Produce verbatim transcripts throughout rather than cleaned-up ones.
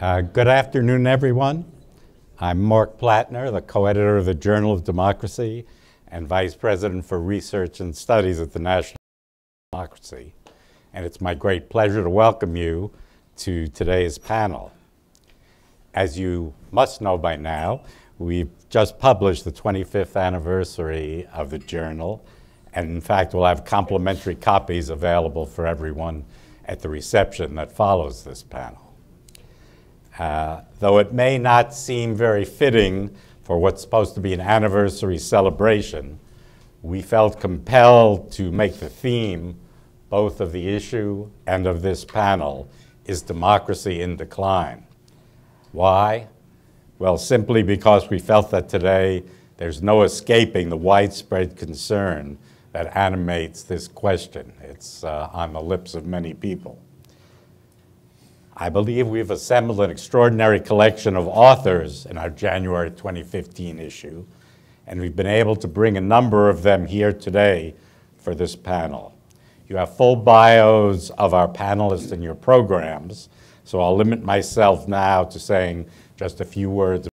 Uh, good afternoon, everyone. I'm Marc Plattner, the co-editor of the Journal of Democracy and Vice President for Research and Studies at the National Democracy. And it's my great pleasure to welcome you to today's panel. As you must know by now, we've just published the twenty-fifth anniversary of the Journal, and in fact, we'll have complimentary copies available for everyone at the reception that follows this panel. Uh, though it may not seem very fitting for what's supposed to be an anniversary celebration, we felt compelled to make the theme, both of the issue and of this panel, is democracy in decline. Why? Well, simply because we felt that today there's no escaping the widespread concern that animates this question. It's uh, on the lips of many people. I believe we've assembled an extraordinary collection of authors in our January twenty fifteen issue, and we've been able to bring a number of them here today for this panel. You have full bios of our panelists in your programs, so I'll limit myself now to saying just a few words.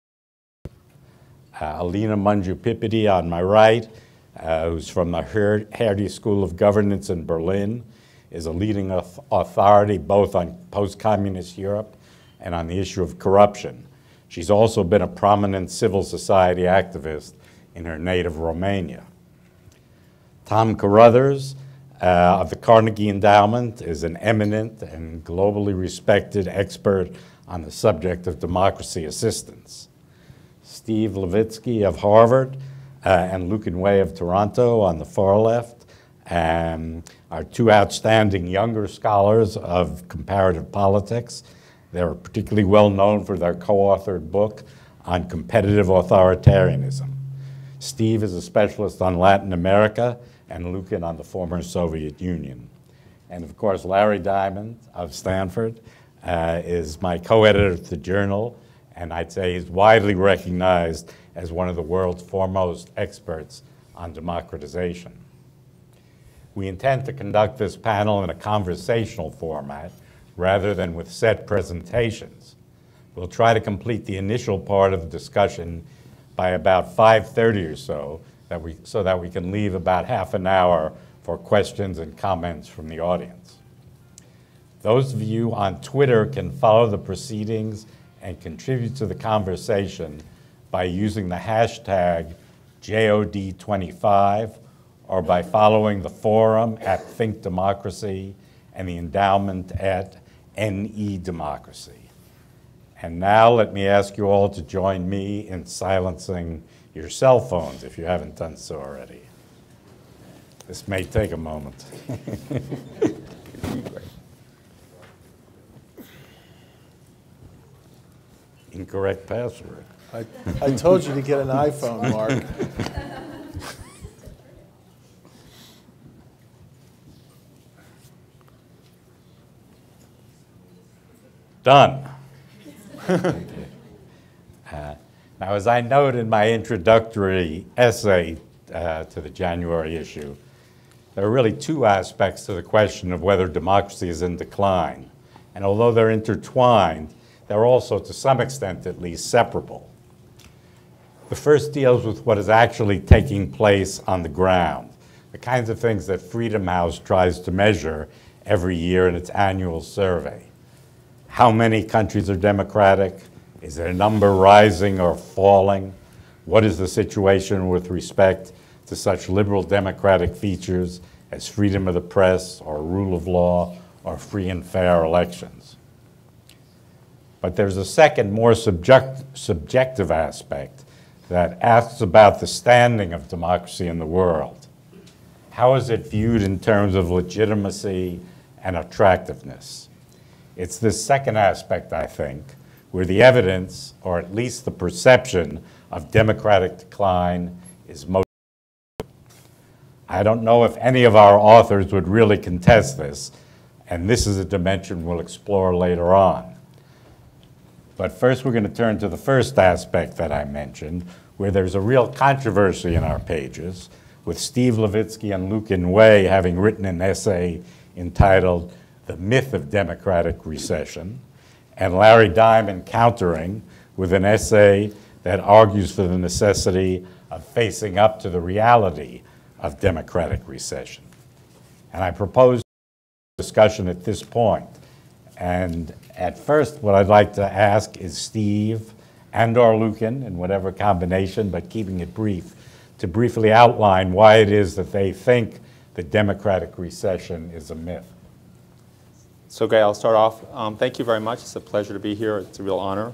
Uh, Alina Mungiu-Pippidi on my right, uh, who's from the Her Hertie School of Governance in Berlin, is a leading authority both on post-communist Europe and on the issue of corruption. She's also been a prominent civil society activist in her native Romania. Thomas Carothers uh, of the Carnegie Endowment is an eminent and globally respected expert on the subject of democracy assistance. Steven Levitsky of Harvard uh, and Lucan Way of Toronto on the far left, and our two outstanding younger scholars of comparative politics. They're particularly well known for their co-authored book on competitive authoritarianism. Steve is a specialist on Latin America, and Lucan on the former Soviet Union. And of course, Larry Diamond of Stanford uh, is my co-editor at the Journal, and I'd say he's widely recognized as one of the world's foremost experts on democratization. We intend to conduct this panel in a conversational format rather than with set presentations. We'll try to complete the initial part of the discussion by about five thirty or so, that we, so that we can leave about half an hour for questions and comments from the audience. Those of you on Twitter can follow the proceedings and contribute to the conversation by using the hashtag J O D twenty-five or by following the forum at Think Democracy and the endowment at N E Democracy. And now let me ask you all to join me in silencing your cell phones if you haven't done so already. This may take a moment. Incorrect password. I, I told you to get an iPhone, Mark. Done. uh, now, as I note in my introductory essay uh, to the January issue, there are really two aspects to the question of whether democracy is in decline. And although they're intertwined, they're also, to some extent at least, separable. The first deals with what is actually taking place on the ground, the kinds of things that Freedom House tries to measure every year in its annual survey. How many countries are democratic? Is their number rising or falling? What is the situation with respect to such liberal democratic features as freedom of the press or rule of law or free and fair elections? But there's a second, more subject, subjective aspect that asks about the standing of democracy in the world. How is it viewed in terms of legitimacy and attractiveness? It's this second aspect, I think, where the evidence, or at least the perception, of democratic decline is most. I don't know if any of our authors would really contest this, and this is a dimension we'll explore later on. But first we're going to turn to the first aspect that I mentioned, where there's a real controversy in our pages, with Steve Levitsky and Lucan Way having written an essay entitled The Myth of Democratic Recession, and Larry Diamond countering with an essay that argues for the necessity of facing up to the reality of democratic recession. And I propose discussion at this point. And at first, what I'd like to ask is Steve and or Lucan, in whatever combination, but keeping it brief, to briefly outline why it is that they think the democratic recession is a myth. So, Guy, I'll start off. Um, thank you very much. It's a pleasure to be here. It's a real honor.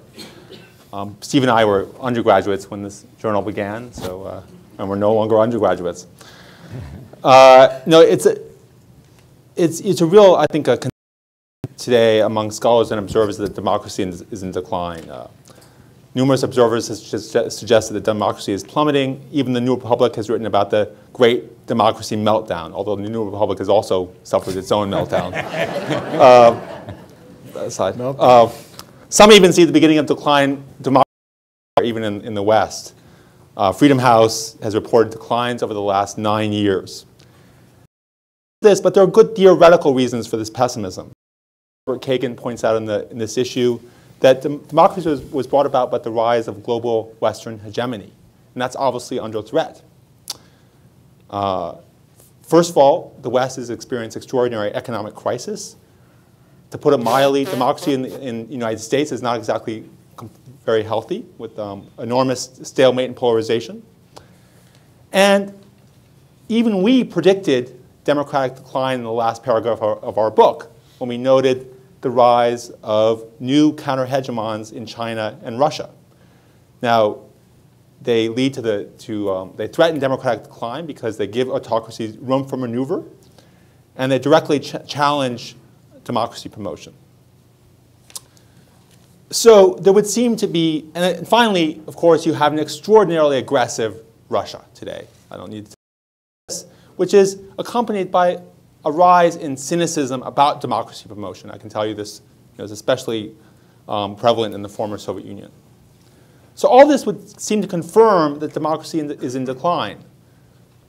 Um, Steve and I were undergraduates when this journal began, so, uh, and we're no longer undergraduates. Uh, no, it's a, it's, it's a real, I think, a concern today among scholars and observers that democracy is, is in decline. Uh, numerous observers have suggested that democracy is plummeting. Even the New Republic has written about the great democracy meltdown, although the New Republic has also suffered its own meltdown. uh, aside. Meltdown. Uh, Some even see the beginning of decline, democracy, even in, in the West. Uh, Freedom House has reported declines over the last nine years. This, but there are good theoretical reasons for this pessimism. Robert Kagan points out in, the, in this issue that dem democracy was, was brought about by the rise of global Western hegemony, and that's obviously under threat. Uh, first of all, the West has experienced extraordinary economic crisis. To put it mildly, democracy in the, in the United States is not exactly very healthy, with um, enormous stalemate and polarization. And even we predicted democratic decline in the last paragraph of our, of our book, when we noted the rise of new counter-hegemons in China and Russia. Now, they lead to the to um, they threaten democratic decline because they give autocracies room for maneuver, and they directly ch challenge democracy promotion. So there would seem to be, and finally, of course, you have an extraordinarily aggressive Russia today. I don't need to tell you this, which is accompanied by a rise in cynicism about democracy promotion. I can tell you this, you know, is especially um, prevalent in the former Soviet Union. So all this would seem to confirm that democracy in the, is in decline.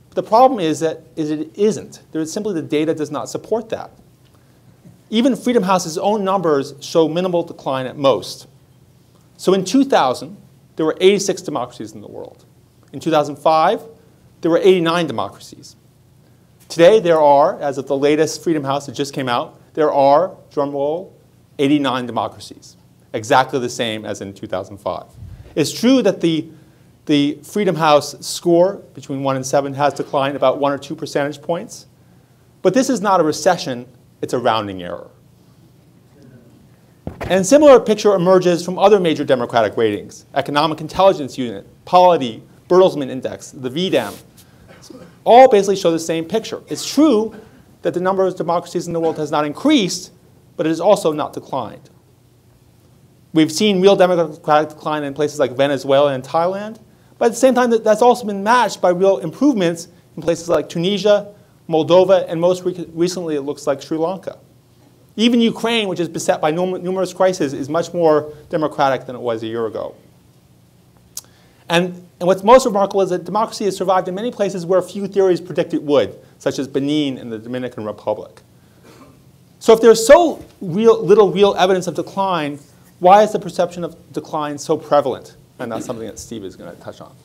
But the problem is that is it isn't. There is simply the data does not support that. Even Freedom House's own numbers show minimal decline at most. So in two thousand, there were eighty-six democracies in the world. In two thousand five, there were eighty-nine democracies. Today, there are, as of the latest Freedom House that just came out, there are, drum roll, eighty-nine democracies, exactly the same as in two thousand five. It's true that the, the Freedom House score between one and seven has declined about one or two percentage points, but this is not a recession. It's a rounding error. And a similar picture emerges from other major democratic ratings: Economic Intelligence Unit, Polity, Bertelsmann Index, the V D E M. All basically show the same picture. It's true that the number of democracies in the world has not increased, but it has also not declined. We've seen real democratic decline in places like Venezuela and Thailand, but at the same time, that's also been matched by real improvements in places like Tunisia, Moldova, and most re recently it looks like Sri Lanka. Even Ukraine, which is beset by numerous crises, is much more democratic than it was a year ago. And, and what's most remarkable is that democracy has survived in many places where few theories predict it would, such as Benin and the Dominican Republic. So if there's so real, little real evidence of decline, why is the perception of decline so prevalent? And that's something that Steve is going to touch on.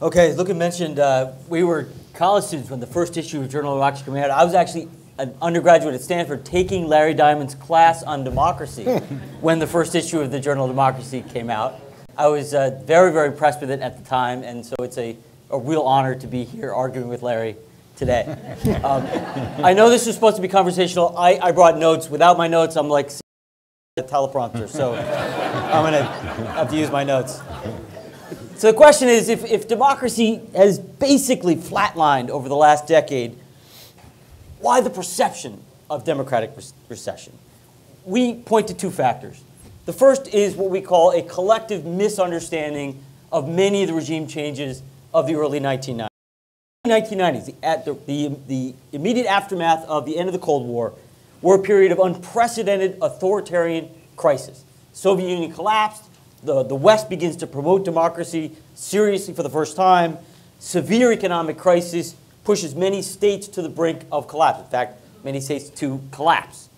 Okay, Lucan mentioned uh, we were college students when the first issue of Journal of Democracy came out. I was actually an undergraduate at Stanford taking Larry Diamond's class on democracy when the first issue of the Journal of Democracy came out. I was uh, very, very impressed with it at the time, and so it's a, a real honor to be here arguing with Larry today. Um, I know this was supposed to be conversational. I, I brought notes. Without my notes, I'm like a teleprompter, so I'm going to have to use my notes. So the question is, if, if democracy has basically flatlined over the last decade, why the perception of democratic re recession? We point to two factors. The first is what we call a collective misunderstanding of many of the regime changes of the early nineteen nineties. The, at the, the, the immediate aftermath of the end of the Cold War were a period of unprecedented authoritarian crisis. Soviet Union collapsed. The, the West begins to promote democracy seriously for the first time. Severe economic crisis pushes many states to the brink of collapse. In fact, many states to collapse.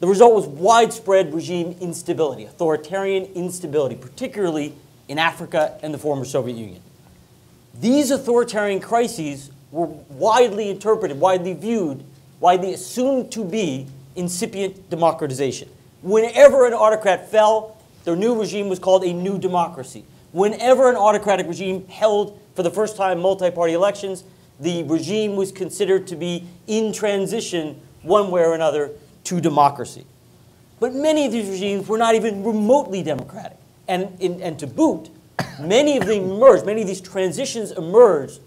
The result was widespread regime instability, authoritarian instability, particularly in Africa and the former Soviet Union. These authoritarian crises were widely interpreted, widely viewed, widely assumed to be incipient democratization. Whenever an autocrat fell, their new regime was called a new democracy. Whenever an autocratic regime held for the first time multi-party elections, the regime was considered to be in transition one way or another to democracy. But many of these regimes were not even remotely democratic. And, in, and to boot, many of them emerged, many of these transitions emerged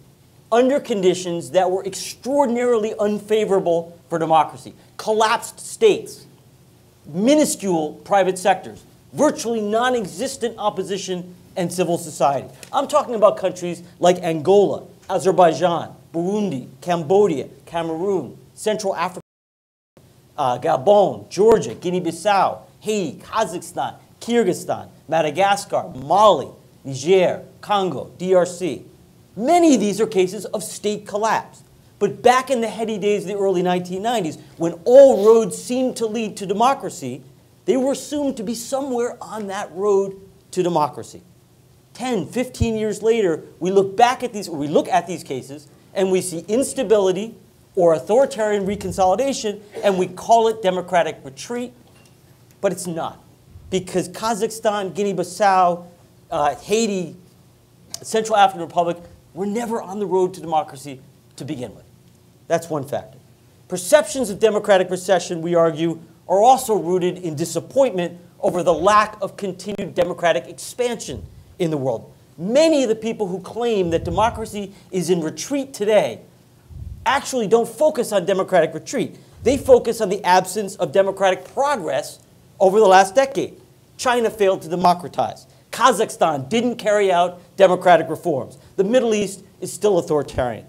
under conditions that were extraordinarily unfavorable for democracy. Collapsed states, minuscule private sectors, virtually non-existent opposition and civil society. I'm talking about countries like Angola, Azerbaijan, Burundi, Cambodia, Cameroon, Central Africa, uh, Gabon, Georgia, Guinea-Bissau, Haiti, Kazakhstan, Kyrgyzstan, Madagascar, Mali, Niger, Congo, D R C. Many of these are cases of state collapse. But back in the heady days of the early nineteen nineties, when all roads seemed to lead to democracy, they were assumed to be somewhere on that road to democracy. ten, fifteen years later, we look back at these, we look at these cases, and we see instability or authoritarian reconsolidation, and we call it democratic retreat, but it's not. Because Kazakhstan, Guinea-Bissau, uh, Haiti, Central African Republic were never on the road to democracy to begin with. That's one factor. Perceptions of democratic recession, we argue, are also rooted in disappointment over the lack of continued democratic expansion in the world. Many of the people who claim that democracy is in retreat today actually don't focus on democratic retreat. They focus on the absence of democratic progress over the last decade. China failed to democratize. Kazakhstan didn't carry out democratic reforms. The Middle East is still authoritarian.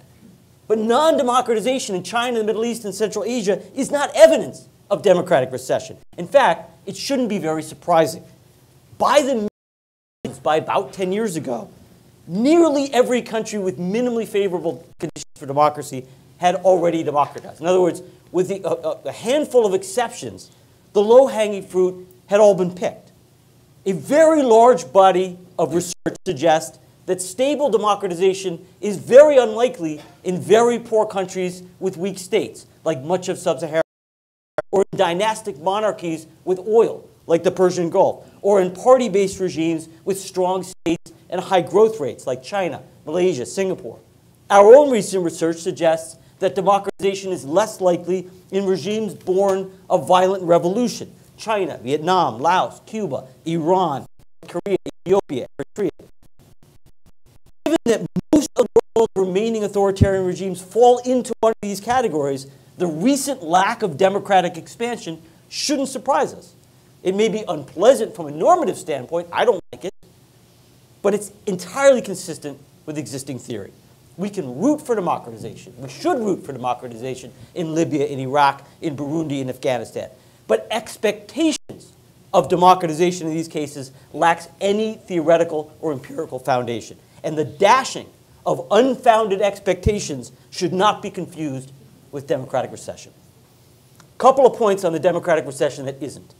But non-democratization in China, the Middle East, and Central Asia is not evidence of democratic recession. In fact, it shouldn't be very surprising. By the by about ten years ago, nearly every country with minimally favorable conditions for democracy had already democratized. In other words, with the, uh, a handful of exceptions, the low-hanging fruit had all been picked. A very large body of research suggests that stable democratization is very unlikely in very poor countries with weak states, like much of sub-Saharan, or in dynastic monarchies with oil, like the Persian Gulf, or in party-based regimes with strong states and high growth rates, like China, Malaysia, Singapore. Our own recent research suggests that democratization is less likely in regimes born of violent revolution: China, Vietnam, Laos, Cuba, Iran, Korea, Ethiopia, Eritrea. Given that most of the world's remaining authoritarian regimes fall into one of these categories, the recent lack of democratic expansion shouldn't surprise us. It may be unpleasant from a normative standpoint, I don't like it, but it's entirely consistent with existing theory. We can root for democratization. We should root for democratization in Libya, in Iraq, in Burundi, in Afghanistan. But expectations of democratization in these cases lacks any theoretical or empirical foundation. And the dashing of unfounded expectations should not be confused with democratic recession. A couple of points on the democratic recession that isn't.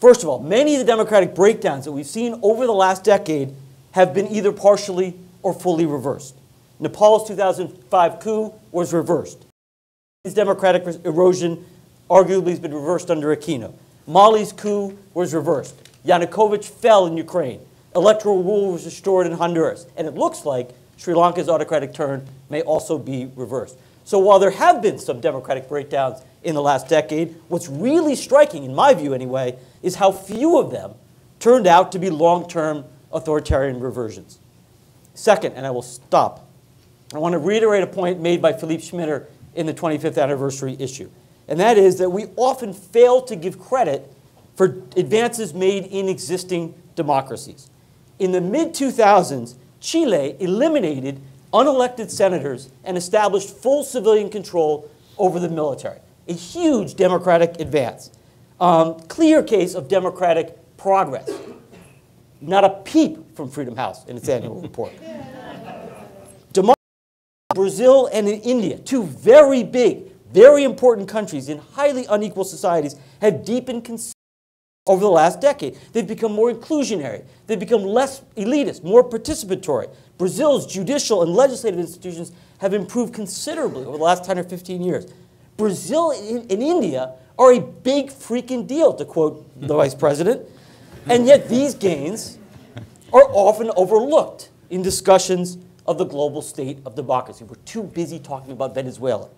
First of all, many of the democratic breakdowns that we've seen over the last decade have been either partially or fully reversed. Nepal's two thousand five coup was reversed. His democratic erosion arguably has been reversed under Aquino. Mali's coup was reversed. Yanukovych fell in Ukraine. Electoral rule was restored in Honduras. And it looks like Sri Lanka's autocratic turn may also be reversed. So while there have been some democratic breakdowns in the last decade, what's really striking, in my view anyway, is how few of them turned out to be long-term authoritarian reversions. Second, and I will stop, I want to reiterate a point made by Philippe Schmitter in the twenty-fifth anniversary issue, and that is that we often fail to give credit for advances made in existing democracies. In the mid two thousands, Chile eliminated unelected senators and established full civilian control over the military, a huge democratic advance. Um, clear case of democratic progress. Not a peep from Freedom House in its annual report. Democracy in Brazil and in India, two very big very important countries in highly unequal societies have deepened considerably over the last decade. They've become more inclusionary. They've become less elitist, more participatory. Brazil's judicial and legislative institutions have improved considerably over the last ten or fifteen years. Brazil and India are a big freaking deal, to quote the vice president. And yet these gains are often overlooked in discussions of the global state of democracy. We're too busy talking about Venezuela.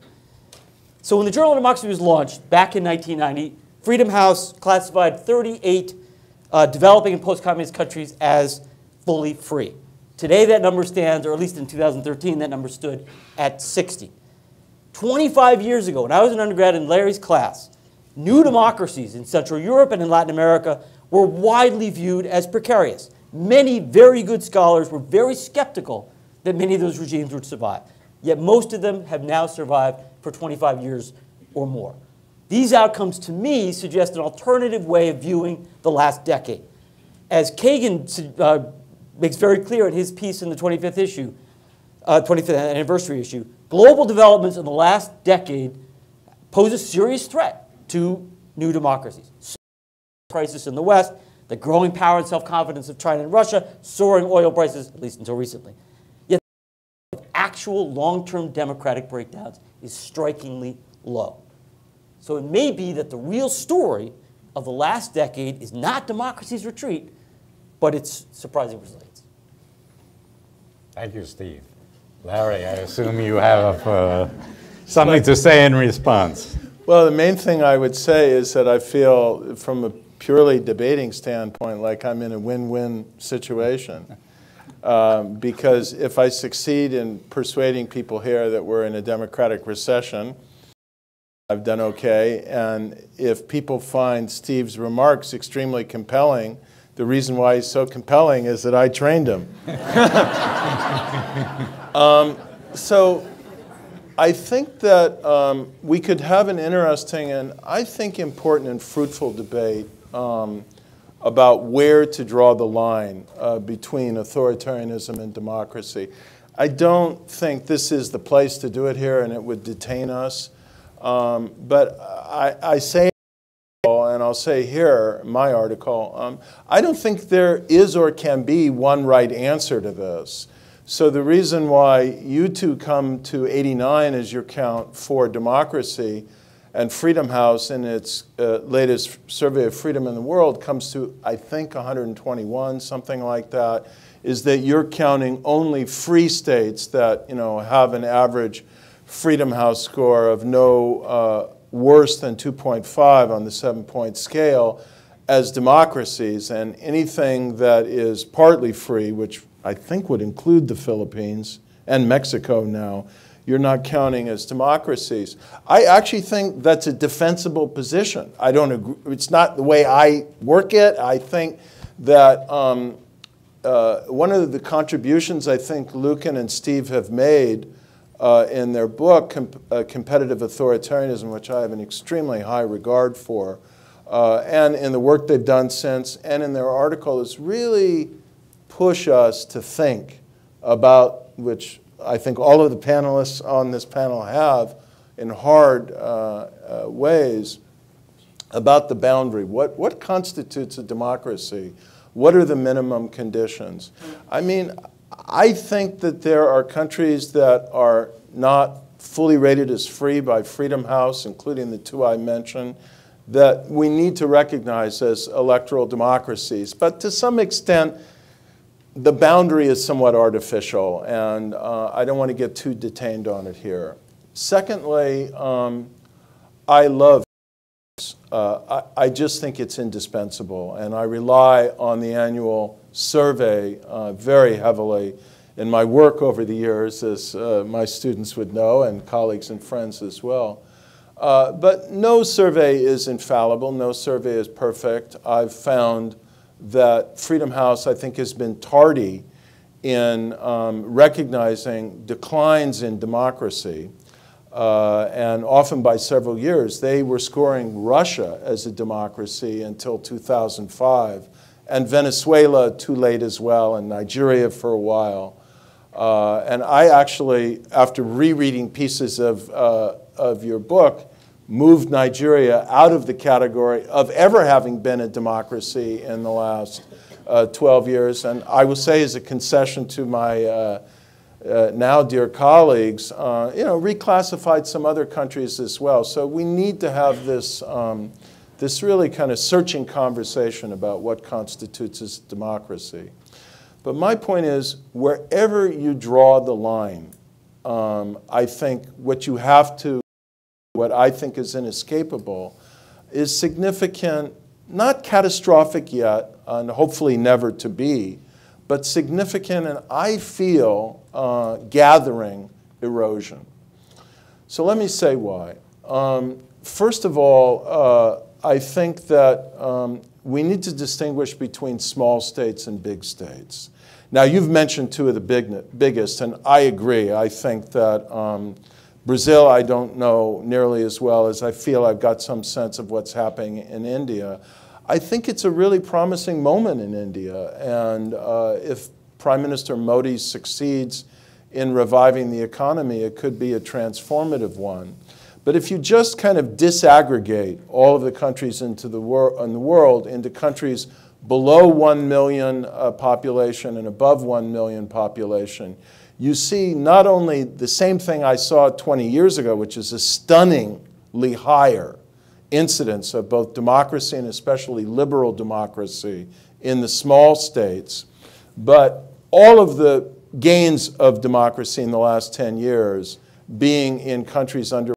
So when the Journal of Democracy was launched back in nineteen ninety, Freedom House classified thirty-eight uh, developing and post-communist countries as fully free. Today that number stands, or at least in two thousand thirteen, that number stood at sixty. twenty-five years ago, when I was an undergrad in Larry's class, new democracies in Central Europe and in Latin America were widely viewed as precarious. Many very good scholars were very skeptical that many of those regimes would survive. Yet most of them have now survived for twenty-five years or more. These outcomes, to me, suggest an alternative way of viewing the last decade. As Kagan uh, makes very clear in his piece in the twenty-fifth issue, uh, twenty-fifth anniversary issue, global developments in the last decade pose a serious threat to new democracies. Crisis in the West, the growing power and self-confidence of China and Russia, soaring oil prices, at least until recently. Yet the actual long-term democratic breakdowns is strikingly low. So it may be that the real story of the last decade is not democracy's retreat, but its surprising resilience. Thank you, Steve. Larry, I assume you have uh, something to say in response. Well, the main thing I would say is that I feel, from a purely debating standpoint, like I'm in a win-win situation. Um, because if I succeed in persuading people here that we're in a democratic recession, I've done okay. And if people find Steve's remarks extremely compelling, the reason why he's so compelling is that I trained him. Um, so I think that um, we could have an interesting and I think important and fruitful debate um, about where to draw the line uh, between authoritarianism and democracy. I don't think this is the place to do it here, and it would detain us. Um, but I, I say, and I'll say here, my article, um, I don't think there is or can be one right answer to this. So the reason why you two come to eighty-nine as your count for democracy, and Freedom House in its uh, latest survey of freedom in the world comes to, I think, one hundred twenty-one, something like that, is that you're counting only free states that, you know, have an average Freedom House score of no uh, worse than two point five on the seven-point scale as democracies, and anything that is partly free, which I think would include the Philippines and Mexico now, you're not counting as democracies. I actually think that's a defensible position. I don't agree. It's not the way I work it. I think that um, uh, one of the contributions I think Lucan and Steve have made uh, in their book, Com uh, Competitive Authoritarianism, which I have an extremely high regard for, uh, and in the work they've done since, and in their article, is really push us to think about, which I think all of the panelists on this panel have in hard uh, uh, ways, about the boundary. What, what constitutes a democracy? What are the minimum conditions? I mean, I think that there are countries that are not fully rated as free by Freedom House, including the two I mentioned, that we need to recognize as electoral democracies. But to some extent, the boundary is somewhat artificial, and uh, I don't want to get too detained on it here. Secondly, um, I love uh, I, I just think it's indispensable, and I rely on the annual survey uh, very heavily in my work over the years, as uh, my students would know, and colleagues and friends as well. Uh, but no survey is infallible. No survey is perfect. I've found that Freedom House, I think, has been tardy in um, recognizing declines in democracy, uh, and often by several years. They were scoring Russia as a democracy until two thousand five, and Venezuela too late as well, and Nigeria for a while. Uh, and I actually, after rereading pieces of uh, of your book moved Nigeria out of the category of ever having been a democracy in the last uh, twelve years. And I will say, as a concession to my uh, Uh, now, dear colleagues, uh, you know, reclassified some other countries as well. So we need to have this, um, this really kind of searching conversation about what constitutes as democracy. But my point is, wherever you draw the line, um, I think what you have to, what I think is inescapable, is significant, not catastrophic yet, and hopefully never to be, but significant, and I feel, uh, gathering erosion. So let me say why. Um, first of all, uh, I think that um, we need to distinguish between small states and big states. Now, you've mentioned two of the big, biggest, and I agree. I think that um, Brazil, I don't know nearly as well as I feel I've got some sense of what's happening in India. I think it's a really promising moment in India, and uh, if Prime Minister Modi succeeds in reviving the economy, it could be a transformative one. But if you just kind of disaggregate all of the countries into the wor in the world into countries below one million uh, population and above one million population, you see not only the same thing I saw twenty years ago, which is a stunningly higher incidence of both democracy and especially liberal democracy in the small states, but all of the gains of democracy in the last ten years being in countries under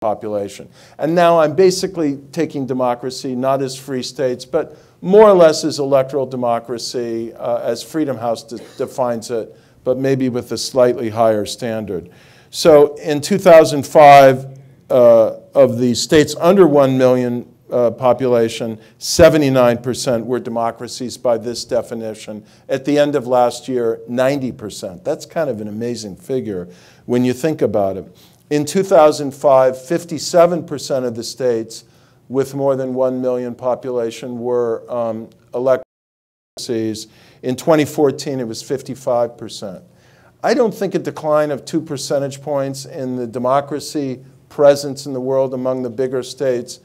population. And now I'm basically taking democracy not as free states, but more or less as electoral democracy, uh, as Freedom House de defines it, but maybe with a slightly higher standard. So in two thousand five, Uh, of the states under one million uh, population, seventy-nine percent were democracies by this definition. At the end of last year, ninety percent. That's kind of an amazing figure when you think about it. In two thousand five, fifty-seven percent of the states with more than one million population were um, elected democracies. In twenty fourteen, it was fifty-five percent. I don't think a decline of two percentage points in the democracy presence in the world among the bigger states,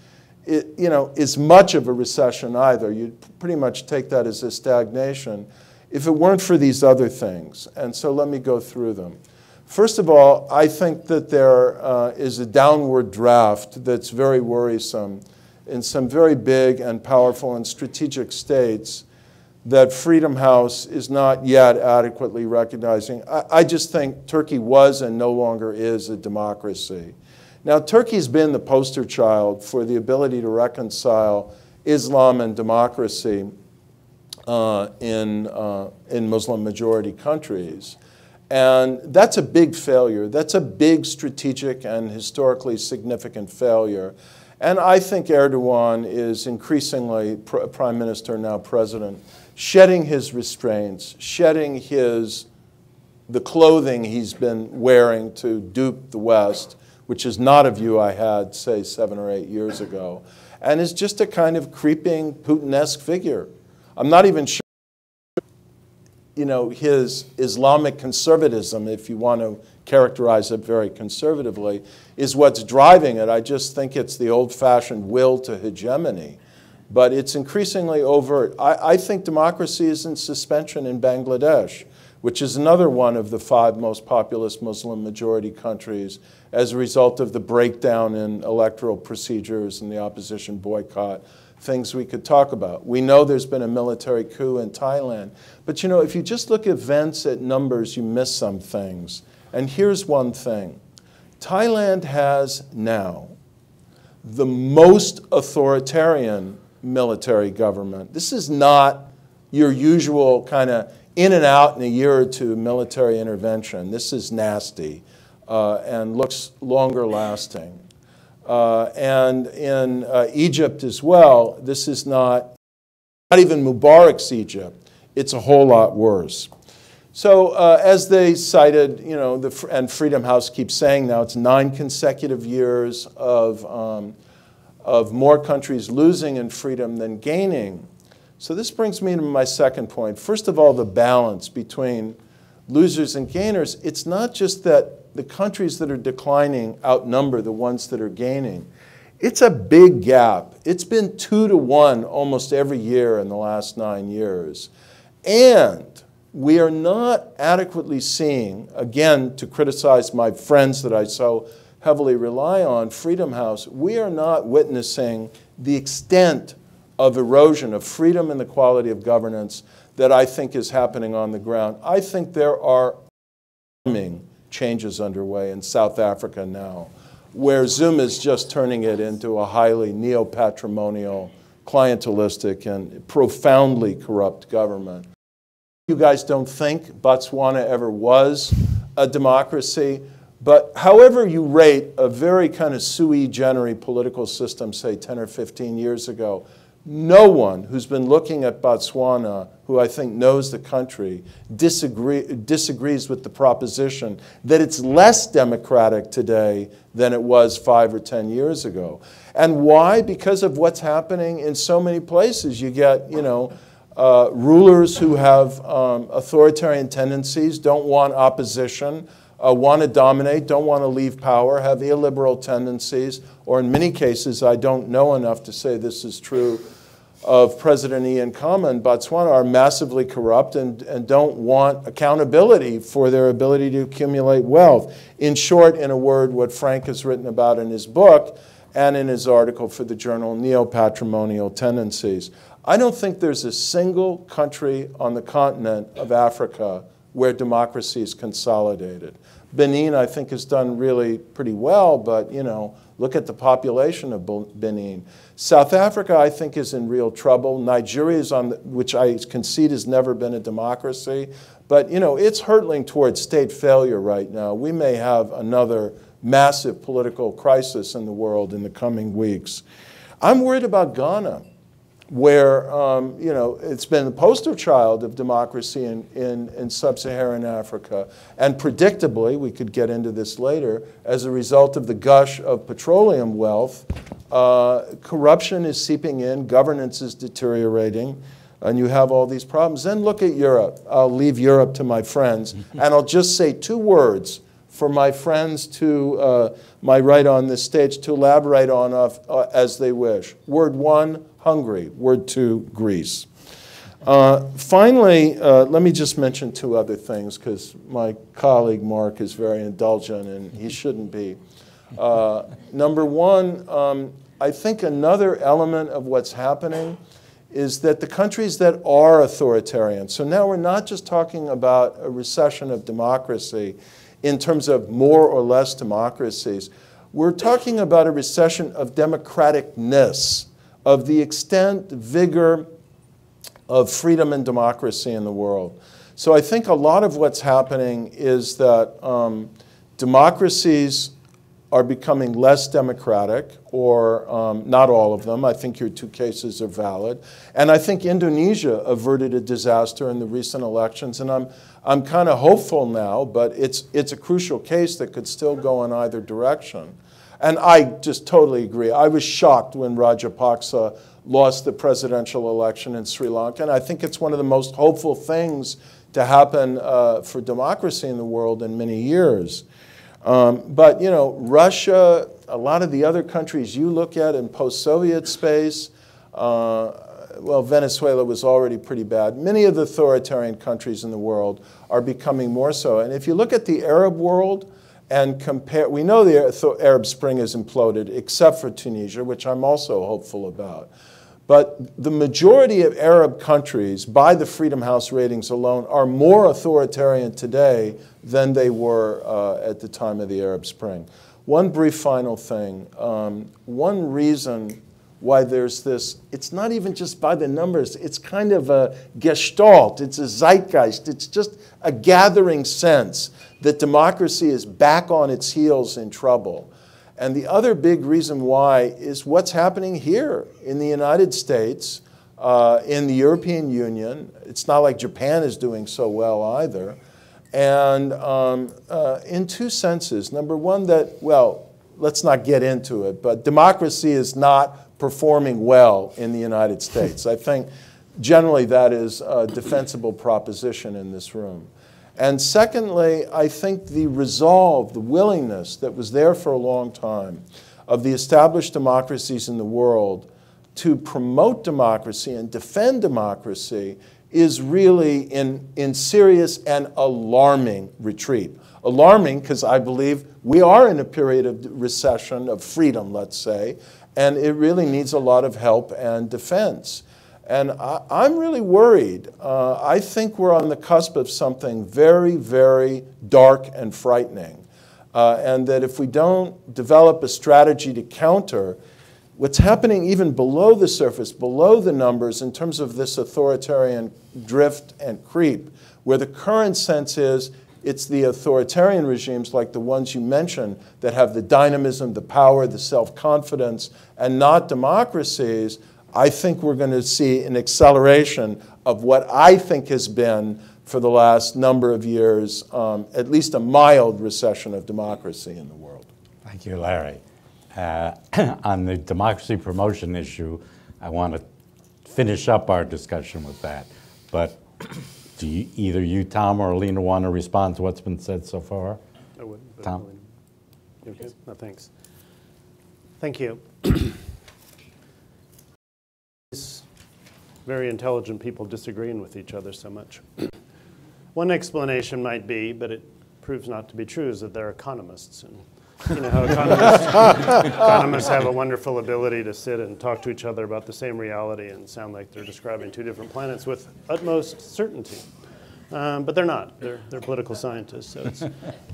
it, you know, is much of a recession either. You'd pretty much take that as a stagnation if it weren't for these other things. And so let me go through them. First of all, I think that there uh, is a downward draft that's very worrisome in some very big and powerful and strategic states that Freedom House is not yet adequately recognizing. I, I just think Turkey was and no longer is a democracy. Now, Turkey's been the poster child for the ability to reconcile Islam and democracy uh, in, uh, in Muslim-majority countries. And that's a big failure. That's a big strategic and historically significant failure. And I think Erdogan is increasingly, pr prime minister, now president, shedding his restraints, shedding his, the clothing he's been wearing to dupe the West, which is not a view I had, say, seven or eight years ago, and is just a kind of creeping Putin-esque figure. I'm not even sure, you know, his Islamic conservatism, if you want to characterize it very conservatively, is what's driving it. I just think it's the old-fashioned will to hegemony. But it's increasingly overt. I, I think democracy is in suspension in Bangladesh, which is another one of the five most populous Muslim-majority countries as a result of the breakdown in electoral procedures and the opposition boycott, things we could talk about. We know there's been a military coup in Thailand. But you know, if you just look at events, at numbers, you miss some things. And here's one thing. Thailand has now the most authoritarian military government. This is not your usual kind of in and out in a year or two military intervention. This is nasty uh, and looks longer lasting. Uh, and in uh, Egypt as well, this is not, not even Mubarak's Egypt. It's a whole lot worse. So uh, as they cited, you know, the, and Freedom House keeps saying now, it's nine consecutive years of, um, of more countries losing in freedom than gaining. So this brings me to my second point. First of all, the balance between losers and gainers, it's not just that the countries that are declining outnumber the ones that are gaining. It's a big gap. It's been two to one almost every year in the last nine years. And we are not adequately seeing, again, to criticize my friends that I so heavily rely on, Freedom House, we are not witnessing the extent of erosion of freedom and the quality of governance that I think is happening on the ground. I think there are alarming changes underway in South Africa now, where Zuma is just turning it into a highly neo-patrimonial, clientelistic, and profoundly corrupt government. You guys don't think Botswana ever was a democracy, but however you rate a very kind of sui generis political system, say ten or fifteen years ago, no one who's been looking at Botswana, who I think knows the country, disagree, disagrees with the proposition that it's less democratic today than it was five or ten years ago. And why? Because of what's happening in so many places. You get, you know, uh, rulers who have um, authoritarian tendencies, don't want opposition, Uh, want to dominate, don't want to leave power, have illiberal tendencies, or in many cases, I don't know enough to say this is true of President Ian Khama in Botswana, are massively corrupt and, and don't want accountability for their ability to accumulate wealth. In short, in a word, what Frank has written about in his book and in his article for the journal, Neo-Patrimonial Tendencies. I don't think there's a single country on the continent of Africa where democracy is consolidated. Benin, I think, has done really pretty well, but you know, look at the population of Benin. South Africa, I think, is in real trouble. Nigeria is on, the, which I concede has never been a democracy, but you know, it's hurtling towards state failure right now. We may have another massive political crisis in the world in the coming weeks. I'm worried about Ghana, where um, you know, it's been the poster child of democracy in, in, in sub-Saharan Africa. And predictably, we could get into this later, as a result of the gush of petroleum wealth, uh, corruption is seeping in, governance is deteriorating, and you have all these problems. Then look at Europe. I'll leave Europe to my friends, and I'll just say two words for my friends to uh, my right on this stage to elaborate on uh, as they wish. Word one, Hungary. Word two, Greece. Uh, finally, uh, let me just mention two other things, because my colleague Mark is very indulgent, and he shouldn't be. Uh, number one, um, I think another element of what's happening is that the countries that are authoritarian, so now we're not just talking about a recession of democracy in terms of more or less democracies, we're talking about a recession of democraticness, of the extent, vigor of freedom and democracy in the world. So I think a lot of what's happening is that um, democracies are becoming less democratic, or um, not all of them. I think your two cases are valid. And I think Indonesia averted a disaster in the recent elections, and I'm, I'm kind of hopeful now, but it's, it's a crucial case that could still go in either direction. And I just totally agree. I was shocked when Rajapaksa lost the presidential election in Sri Lanka, and I think it's one of the most hopeful things to happen uh, for democracy in the world in many years. Um, but, you know, Russia, a lot of the other countries you look at in post-Soviet space, uh, well, Venezuela was already pretty bad. Many of the authoritarian countries in the world are becoming more so. And if you look at the Arab world and compare, we know the Arab Spring has imploded, except for Tunisia, which I'm also hopeful about. But the majority of Arab countries, by the Freedom House ratings alone, are more authoritarian today than they were uh, at the time of the Arab Spring. One brief final thing. Um, one reason why there's this, it's not even just by the numbers, it's kind of a gestalt, it's a zeitgeist, it's just a gathering sense that democracy is back on its heels in trouble. And the other big reason why is what's happening here in the United States, uh, in the European Union. It's not like Japan is doing so well either. And um, uh, in two senses. Number one, that, well, let's not get into it, but democracy is not performing well in the United States. I think generally that is a defensible proposition in this room. And secondly, I think the resolve, the willingness that was there for a long time of the established democracies in the world to promote democracy and defend democracy is really in, in serious and alarming retreat. Alarming because I believe we are in a period of recession, of freedom, let's say, and it really needs a lot of help and defense. And I, I'm really worried. Uh, I think we're on the cusp of something very, very dark and frightening. Uh, and that if we don't develop a strategy to counter what's happening even below the surface, below the numbers, in terms of this authoritarian drift and creep, where the current sense is it's the authoritarian regimes like the ones you mentioned that have the dynamism, the power, the self-confidence, and not democracies, I think we're going to see an acceleration of what I think has been, for the last number of years, um, at least a mild recession of democracy in the world. Thank you, Larry. Uh, on the democracy promotion issue, I want to finish up our discussion with that. But do you, either you, Tom, or Alina want to respond to what's been said so far? I wouldn't. But Tom? Alina. Okay. No, thanks. Thank you. These very intelligent people disagreeing with each other so much. One explanation might be, but it proves not to be true, is that they're economists. And you know how economists, economists have a wonderful ability to sit and talk to each other about the same reality and sound like they're describing two different planets with utmost certainty. Um, but they're not. They're, they're political scientists, so it's,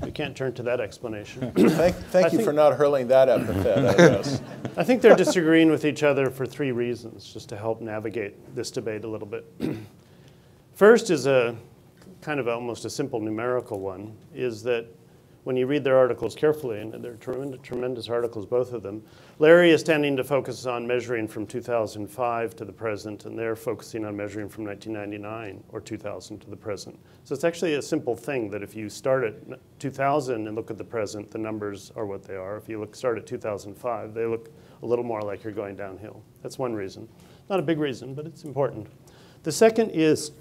we can't turn to that explanation. Thank, thank you think, for not hurling that epithet at us. I think they're disagreeing with each other for three reasons, just to help navigate this debate a little bit. First is a kind of almost a simple numerical one, is that when you read their articles carefully, and they're tremendous, tremendous articles, both of them, Larry is tending to focus on measuring from two thousand five to the present, and they're focusing on measuring from nineteen ninety-nine or two thousand to the present. So it's actually a simple thing that if you start at two thousand and look at the present, the numbers are what they are. If you look, start at two thousand five, they look a little more like you're going downhill. That's one reason. Not a big reason, but it's important. The second is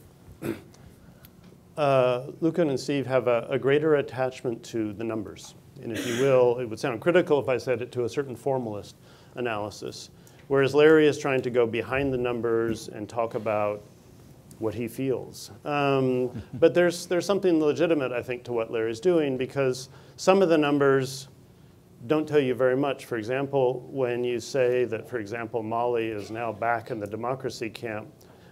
Uh, Lucan and Steve have a, a greater attachment to the numbers. And if you will, it would sound critical if I said it to a certain formalist analysis, whereas Larry is trying to go behind the numbers and talk about what he feels. Um, but there's, there's something legitimate, I think, to what Larry's doing, because some of the numbers don't tell you very much. For example, when you say that, for example, Mali is now back in the democracy camp,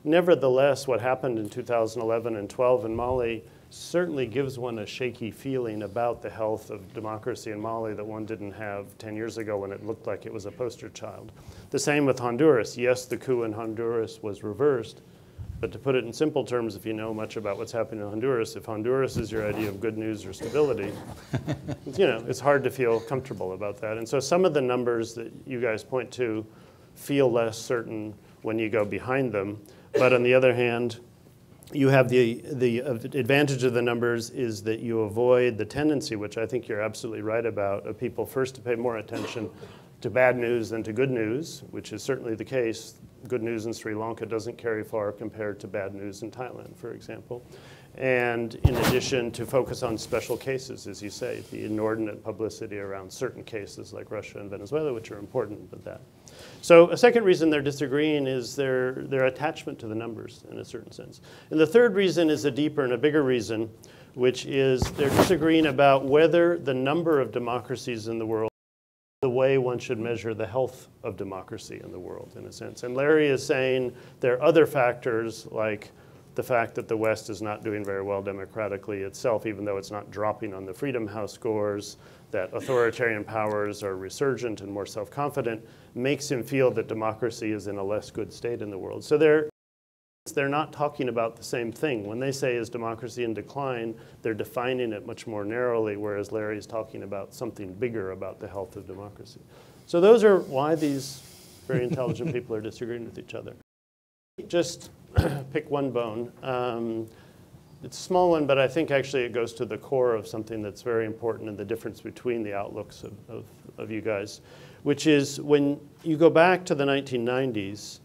nevertheless, what happened in two thousand eleven and twelve in Mali certainly gives one a shaky feeling about the health of democracy in Mali that one didn't have ten years ago when it looked like it was a poster child. The same with Honduras. Yes, the coup in Honduras was reversed, but to put it in simple terms, if you know much about what's happening in Honduras, if Honduras is your idea of good news or stability, you know, it's hard to feel comfortable about that. And so some of the numbers that you guys point to feel less certain when you go behind them. But on the other hand, you have the, the advantage of the numbers is that you avoid the tendency, which I think you're absolutely right about, of people first to pay more attention to bad news than to good news, which is certainly the case. Good news in Sri Lanka doesn't carry far compared to bad news in Thailand, for example. And in addition, to focus on special cases, as you say, the inordinate publicity around certain cases like Russia and Venezuela, which are important, but that. So a second reason they're disagreeing is their, their attachment to the numbers in a certain sense. And the third reason is a deeper and a bigger reason, which is they're disagreeing about whether the number of democracies in the world is the way one should measure the health of democracy in the world, in a sense. And Larry is saying there are other factors like the fact that the West is not doing very well democratically itself, even though it's not dropping on the Freedom House scores, that authoritarian powers are resurgent and more self-confident, makes him feel that democracy is in a less good state in the world. So they're, they're not talking about the same thing. When they say, is democracy in decline, they're defining it much more narrowly, whereas Larry is talking about something bigger about the health of democracy. So those are why these very intelligent people are disagreeing with each other. Just pick one bone. Um, it's a small one, but I think actually it goes to the core of something that's very important and the difference between the outlooks of, of, of you guys, which is when you go back to the nineteen nineties,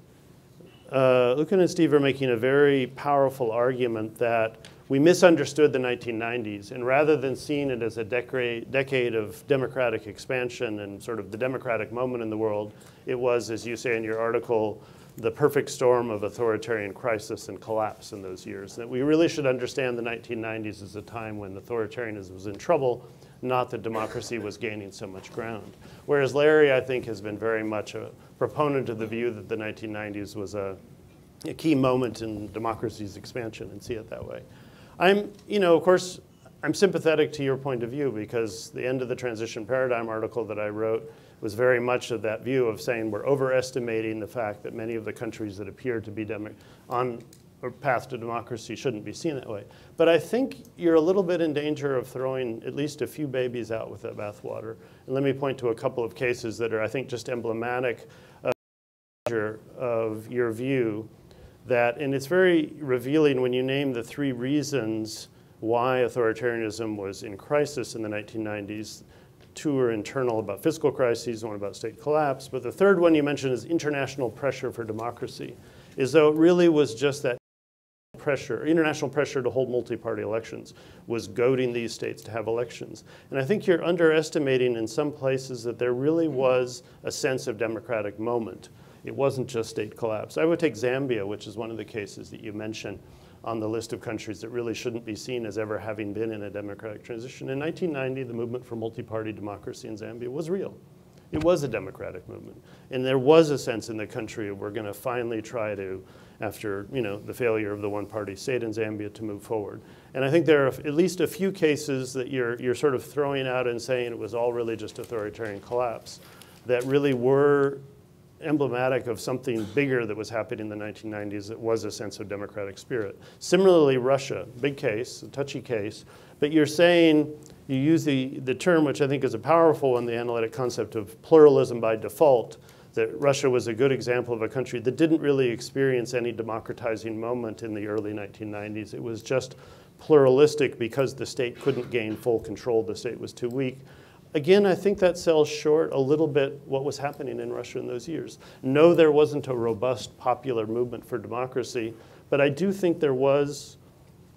uh, Lucan and Steve are making a very powerful argument that we misunderstood the nineteen nineties, and rather than seeing it as a decade of democratic expansion and sort of the democratic moment in the world, it was, as you say in your article, the perfect storm of authoritarian crisis and collapse in those years. That we really should understand the nineteen nineties as a time when authoritarianism was in trouble, not that democracy was gaining so much ground. Whereas Larry, I think, has been very much a proponent of the view that the nineteen nineties was a, a key moment in democracy's expansion, and see it that way. I'm, you know, of course, I'm sympathetic to your point of view, because the End of the Transition Paradigm article that I wrote was very much of that view of saying we're overestimating the fact that many of the countries that appear to be on a path to democracy shouldn't be seen that way. But I think you're a little bit in danger of throwing at least a few babies out with the bathwater. And let me point to a couple of cases that are, I think, just emblematic of, of your view. That, and it's very revealing when you name the three reasons why authoritarianism was in crisis in the nineteen nineties. Two are internal, about fiscal crises, one about state collapse. But the third one you mentioned is international pressure for democracy, as though it really was just that pressure, international pressure to hold multi-party elections was goading these states to have elections. And I think you're underestimating in some places that there really was a sense of democratic moment. It wasn't just state collapse. I would take Zambia, which is one of the cases that you mentioned on the list of countries that really shouldn't be seen as ever having been in a democratic transition. In nineteen ninety, the movement for multi-party democracy in Zambia was real. It was a democratic movement. And there was a sense in the country we're going to finally try to, after you know, the failure of the one-party state in Zambia, to move forward. And I think there are at least a few cases that you're, you're sort of throwing out and saying it was all really just authoritarian collapse that really were emblematic of something bigger that was happening in the nineteen nineties that was a sense of democratic spirit. Similarly, Russia, big case, a touchy case, but you're saying, you use the, the term, which I think is a powerful one, the analytic concept of pluralism by default, that Russia was a good example of a country that didn't really experience any democratizing moment in the early nineteen nineties. It was just pluralistic because the state couldn't gain full control, the state was too weak. Again, I think that sells short a little bit what was happening in Russia in those years. No, there wasn't a robust popular movement for democracy, but I do think there was,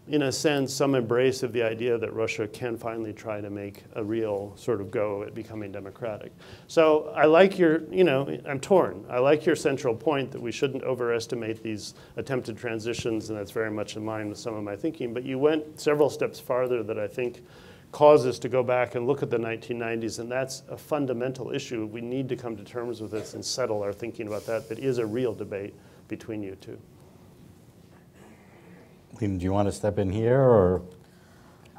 in a sense, some embrace of the idea that Russia can finally try to make a real sort of go at becoming democratic. So I like your, you know, I'm torn. I like your central point that we shouldn't overestimate these attempted transitions, and that's very much in line with some of my thinking, but you went several steps farther that I think causes to go back and look at the nineteen nineties, and that's a fundamental issue. We need to come to terms with this and settle our thinking about that. That is a real debate between you two. Liam, do you want to step in here, or?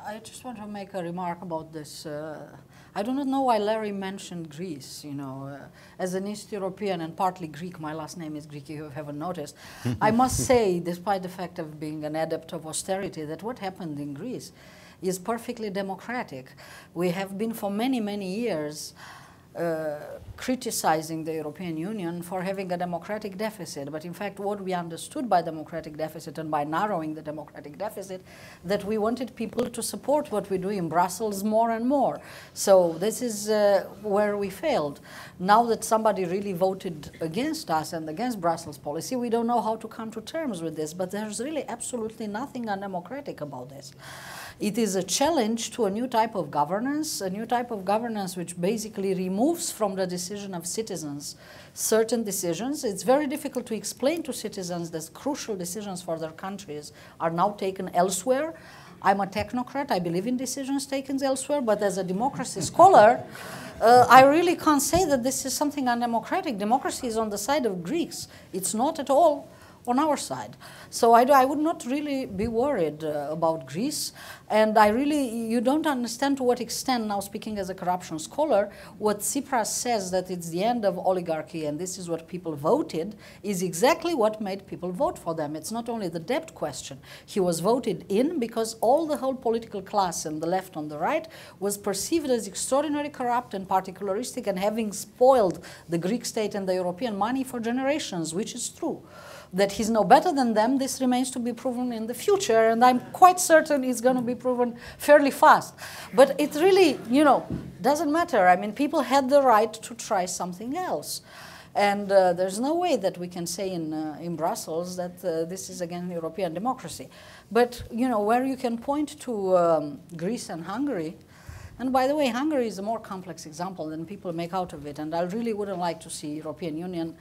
I just want to make a remark about this. Uh, I do not know why Larry mentioned Greece. You know, uh, as an East European and partly Greek, my last name is Greek, if you haven't noticed. I must say, despite the fact of being an adept of austerity, that what happened in Greece is perfectly democratic. We have been for many, many years uh, criticizing the European Union for having a democratic deficit. But in fact, what we understood by democratic deficit and by narrowing the democratic deficit, that we wanted people to support what we do in Brussels more and more. So this is uh, where we failed. Now that somebody really voted against us and against Brussels policy, we don't know how to come to terms with this. But there's really absolutely nothing undemocratic about this. It is a challenge to a new type of governance, a new type of governance which basically removes from the decision of citizens certain decisions. It's very difficult to explain to citizens that crucial decisions for their countries are now taken elsewhere. I'm a technocrat, I believe in decisions taken elsewhere, but as a democracy scholar, uh, I really can't say that this is something undemocratic. Democracy is on the side of Greeks. It's not at all on our side. So I, do, I would not really be worried uh, about Greece. And I really, you don't understand to what extent, now speaking as a corruption scholar, what Tsipras says that it's the end of oligarchy and this is what people voted, is exactly what made people vote for them. It's not only the debt question. He was voted in because all the whole political class and the left on the right was perceived as extraordinarily corrupt and particularistic and having spoiled the Greek state and the European money for generations, which is true. That he's no better than them, this remains to be proven in the future, and I'm quite certain it's going to be proven fairly fast. But it really, you know, doesn't matter. I mean, people had the right to try something else. And uh, there's no way that we can say in, uh, in Brussels that uh, this is against European democracy. But, you know, where you can point to um, Greece and Hungary, and by the way, Hungary is a more complex example than people make out of it, and I really wouldn't like to see European Union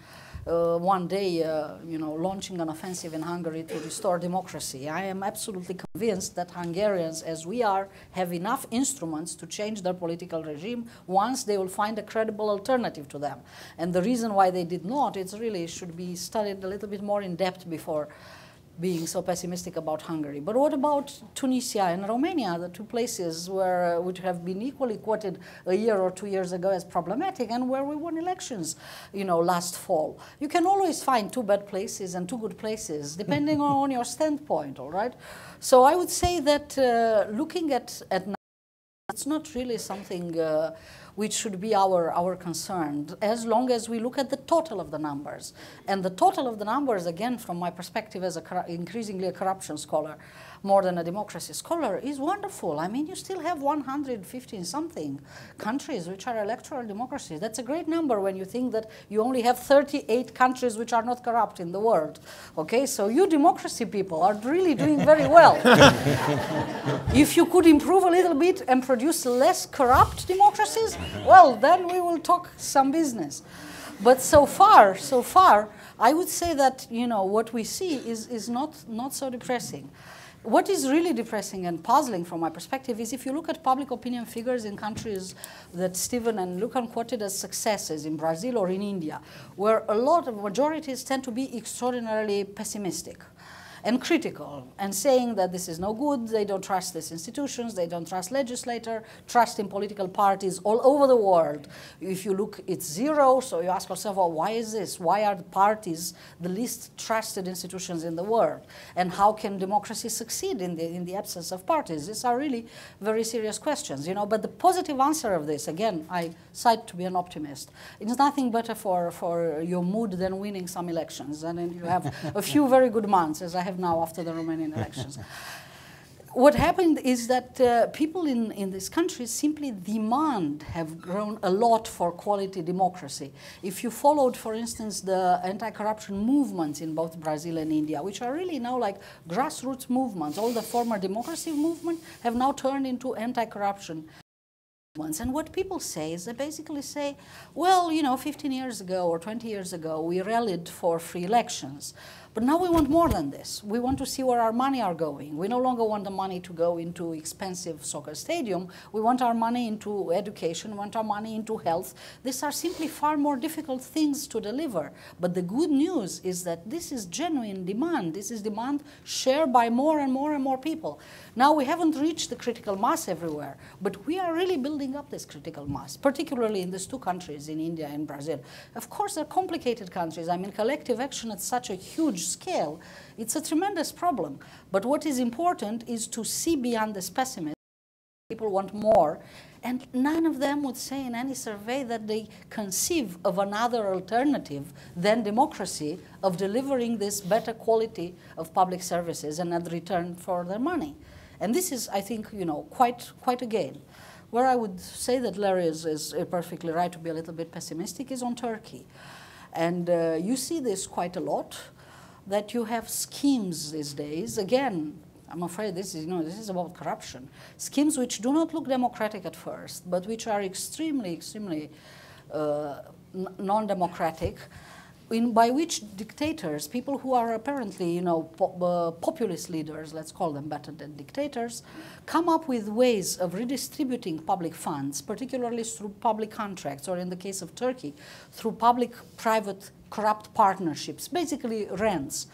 uh, one day, uh, you know, launching an offensive in Hungary to restore democracy. I am absolutely convinced that Hungarians, as we are, have enough instruments to change their political regime once they will find a credible alternative to them. And the reason why they did not, it really should be studied a little bit more in depth before being so pessimistic about Hungary. But what about Tunisia and Romania, the two places where, uh, which have been equally quoted a year or two years ago as problematic, and where we won elections, you know, last fall? You can always find two bad places and two good places, depending on your standpoint, all right? So I would say that uh, looking at, at now, it's not really something uh, which should be our, our concern, as long as we look at the total of the numbers. And the total of the numbers, again, from my perspective as a increasingly a corruption scholar, more than a democracy scholar, is wonderful. I mean, you still have one hundred fifteen something countries which are electoral democracies. That's a great number when you think that you only have thirty-eight countries which are not corrupt in the world. Okay, so you democracy people are really doing very well. If you could improve a little bit and produce less corrupt democracies, well, then we will talk some business. But so far, so far, I would say that, you know, what we see is, is not, not so depressing. What is really depressing and puzzling from my perspective is if you look at public opinion figures in countries that Steven and Lucan quoted as successes, in Brazil or in India, where a lot of majorities tend to be extraordinarily pessimistic and critical, and saying that this is no good, they don't trust these institutions, they don't trust legislator, trust in political parties all over the world. If you look, it's zero, so you ask yourself, well, why is this? Why are the parties the least trusted institutions in the world? And how can democracy succeed in the, in the absence of parties? These are really very serious questions, you know, but the positive answer of this, again, I cite to be an optimist. It's nothing better for, for your mood than winning some elections, and then you have a few very good months, as I have now after the Romanian elections. What happened is that uh, people in, in this country simply demand have grown a lot for quality democracy. If you followed, for instance, the anti-corruption movements in both Brazil and India, which are really now like grassroots movements, all the former democracy movement have now turned into anti-corruption. And what people say is they basically say, well, you know, fifteen years ago or twenty years ago, we rallied for free elections. But now we want more than this. We want to see where our money are going. We no longer want the money to go into expensive soccer stadium. We want our money into education, we want our money into health. These are simply far more difficult things to deliver. But the good news is that this is genuine demand. This is demand shared by more and more and more people. Now, we haven't reached the critical mass everywhere, but we are really building up this critical mass, particularly in these two countries, in India and Brazil. Of course, they're complicated countries. I mean, collective action at such a huge scale, it's a tremendous problem. But what is important is to see beyond this pessimism. People want more. And none of them would say in any survey that they conceive of another alternative than democracy of delivering this better quality of public services and at return for their money. And this is, I think, you know, quite, quite a gain. Where I would say that Larry is, is perfectly right to be a little bit pessimistic is on Turkey. And uh, you see this quite a lot, that you have schemes these days. Again, I'm afraid this is, you know, this is about corruption. Schemes which do not look democratic at first, but which are extremely, extremely uh, non-democratic, in, by which dictators, people who are apparently, you know, po uh, populist leaders, let's call them better than dictators, come up with ways of redistributing public funds, particularly through public contracts, or in the case of Turkey, through public-private corrupt partnerships, basically rents,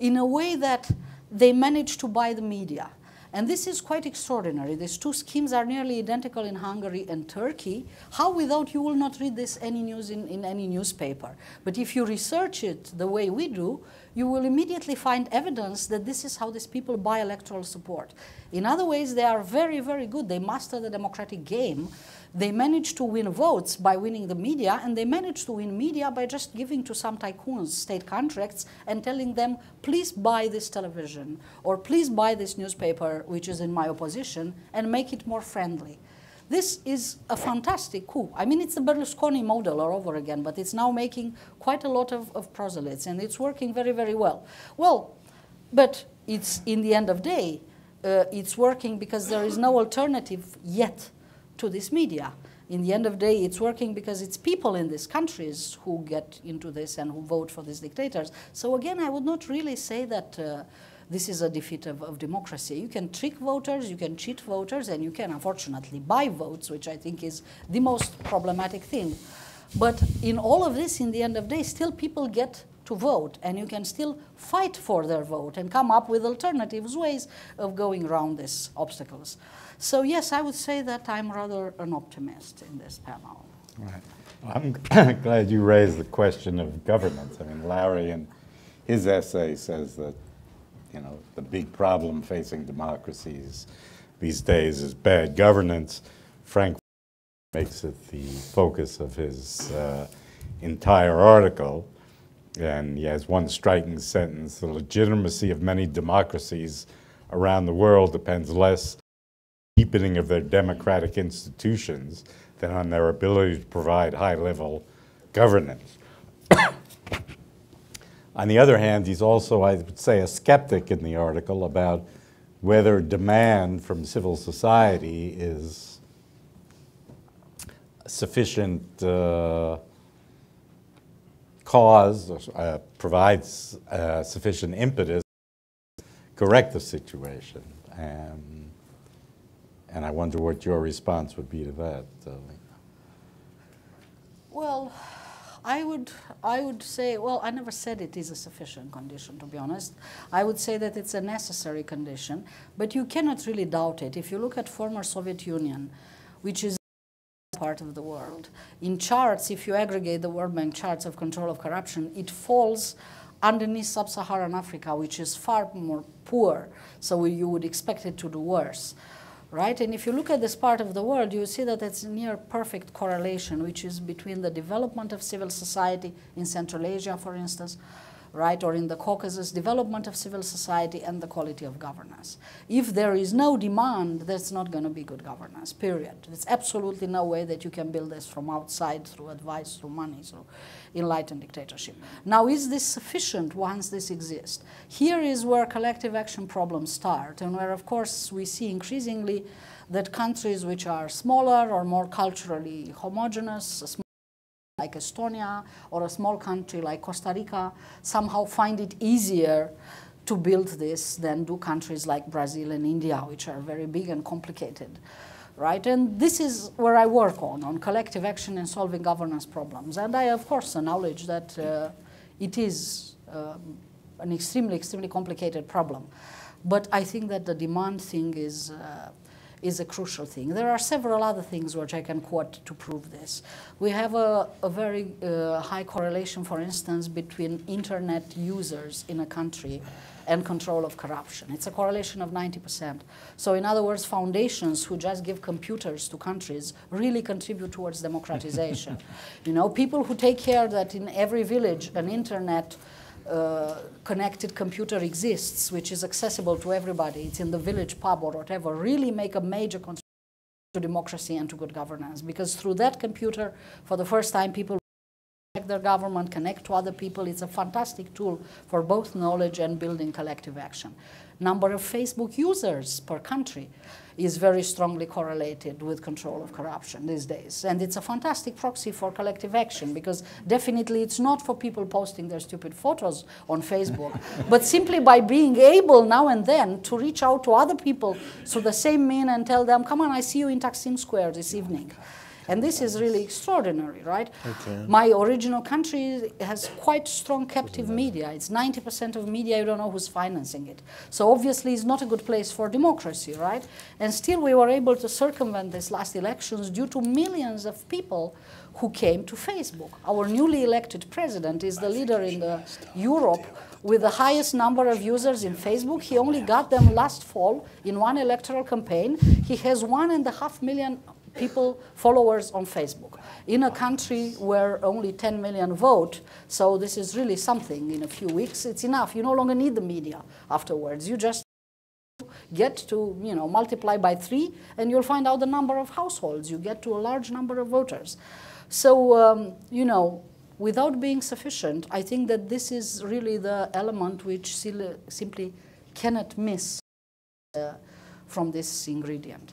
in a way that they manage to buy the media. And this is quite extraordinary. These two schemes are nearly identical in Hungary and Turkey. How without you will not read this any news in, in any newspaper. But if you research it the way we do, you will immediately find evidence that this is how these people buy electoral support. In other ways, they are very, very good. They master the democratic game. They manage to win votes by winning the media, and they manage to win media by just giving to some tycoons state contracts and telling them, please buy this television, or please buy this newspaper, which is in my opposition, and make it more friendly. This is a fantastic coup. I mean, it's the Berlusconi model all over again, but it's now making quite a lot of, of proselytes, and it's working very, very well. Well, but it's, in the end of the day, uh, it's working because there is no alternative yet to this media. In the end of the day, it's working because it's people in these countries who get into this and who vote for these dictators. So again, I would not really say that uh, this is a defeat of, of democracy. You can trick voters, you can cheat voters, and you can, unfortunately, buy votes, which I think is the most problematic thing. But in all of this, in the end of the day, still people get to vote, and you can still fight for their vote and come up with alternatives, ways of going around these obstacles. So yes, I would say that I'm rather an optimist in this panel. Right. Well, I'm glad you raised the question of governance. I mean, Larry in his essay says that, you know, the big problem facing democracies these days is bad governance. Frank makes it the focus of his uh, entire article. And he has one striking sentence: the legitimacy of many democracies around the world depends less on the deepening of their democratic institutions than on their ability to provide high-level governance. On the other hand, he's also, I would say, a skeptic in the article about whether demand from civil society is sufficient uh, cause, uh, provides uh, sufficient impetus to correct the situation. Um, and I wonder what your response would be to that, Alina. Well, I would, I would say, well, I never said it is a sufficient condition, to be honest. I would say that it's a necessary condition, but you cannot really doubt it. If you look at former Soviet Union, which is part of the world. In charts, if you aggregate the World Bank charts of control of corruption, it falls underneath sub-Saharan Africa, which is far more poor, so you would expect it to do worse. Right? And if you look at this part of the world, you see that it's a near perfect correlation, which is between the development of civil society in Central Asia, for instance, right, or in the Caucasus, development of civil society and the quality of governance. If there is no demand, that's not going to be good governance, period. There's absolutely no way that you can build this from outside through advice, through money, through enlightened dictatorship. Now, is this sufficient once this exists? Here is where collective action problems start, and where, of course, we see increasingly that countries which are smaller or more culturally homogeneous, like Estonia or a small country like Costa Rica, somehow find it easier to build this than do countries like Brazil and India, which are very big and complicated, right? And this is where I work on, on collective action and solving governance problems. And I, of course, acknowledge that uh, it is um, an extremely, extremely complicated problem. But I think that the demand thing is uh, is a crucial thing. There are several other things which I can quote to prove this. We have a, a very uh, high correlation, for instance, between internet users in a country and control of corruption. It's a correlation of ninety percent. So in other words, foundations who just give computers to countries really contribute towards democratization. You know, people who take care that in every village an internet Uh, connected computer exists, which is accessible to everybody, it's in the village pub or whatever, really make a major contribution to democracy and to good governance. Because through that computer, for the first time, people connect their government, connect to other people. It's a fantastic tool for both knowledge and building collective action. Number of Facebook users per country is very strongly correlated with control of corruption these days. And it's a fantastic proxy for collective action, because definitely it's not for people posting their stupid photos on Facebook, but simply by being able now and then to reach out to other people through the same mean and tell them, come on, I see you in Taksim Square this evening. And this is really extraordinary, right? Okay. My original country has quite strong captive media. It's ninety percent of media, you don't know who's financing it. So obviously it's not a good place for democracy, right? And still we were able to circumvent these last elections due to millions of people who came to Facebook. Our newly elected president is the leader in the Europe with the highest number of users in Facebook. He only got them last fall in one electoral campaign. He has one and a half million people, followers on Facebook, in a country where only ten million vote. So this is really something. In a few weeks, it's enough. You no longer need the media afterwards. You just get to, you know, multiply by three, and you'll find out the number of households. You get to a large number of voters. So, um, you know, without being sufficient, I think that this is really the element which simply cannot miss uh, from this ingredient.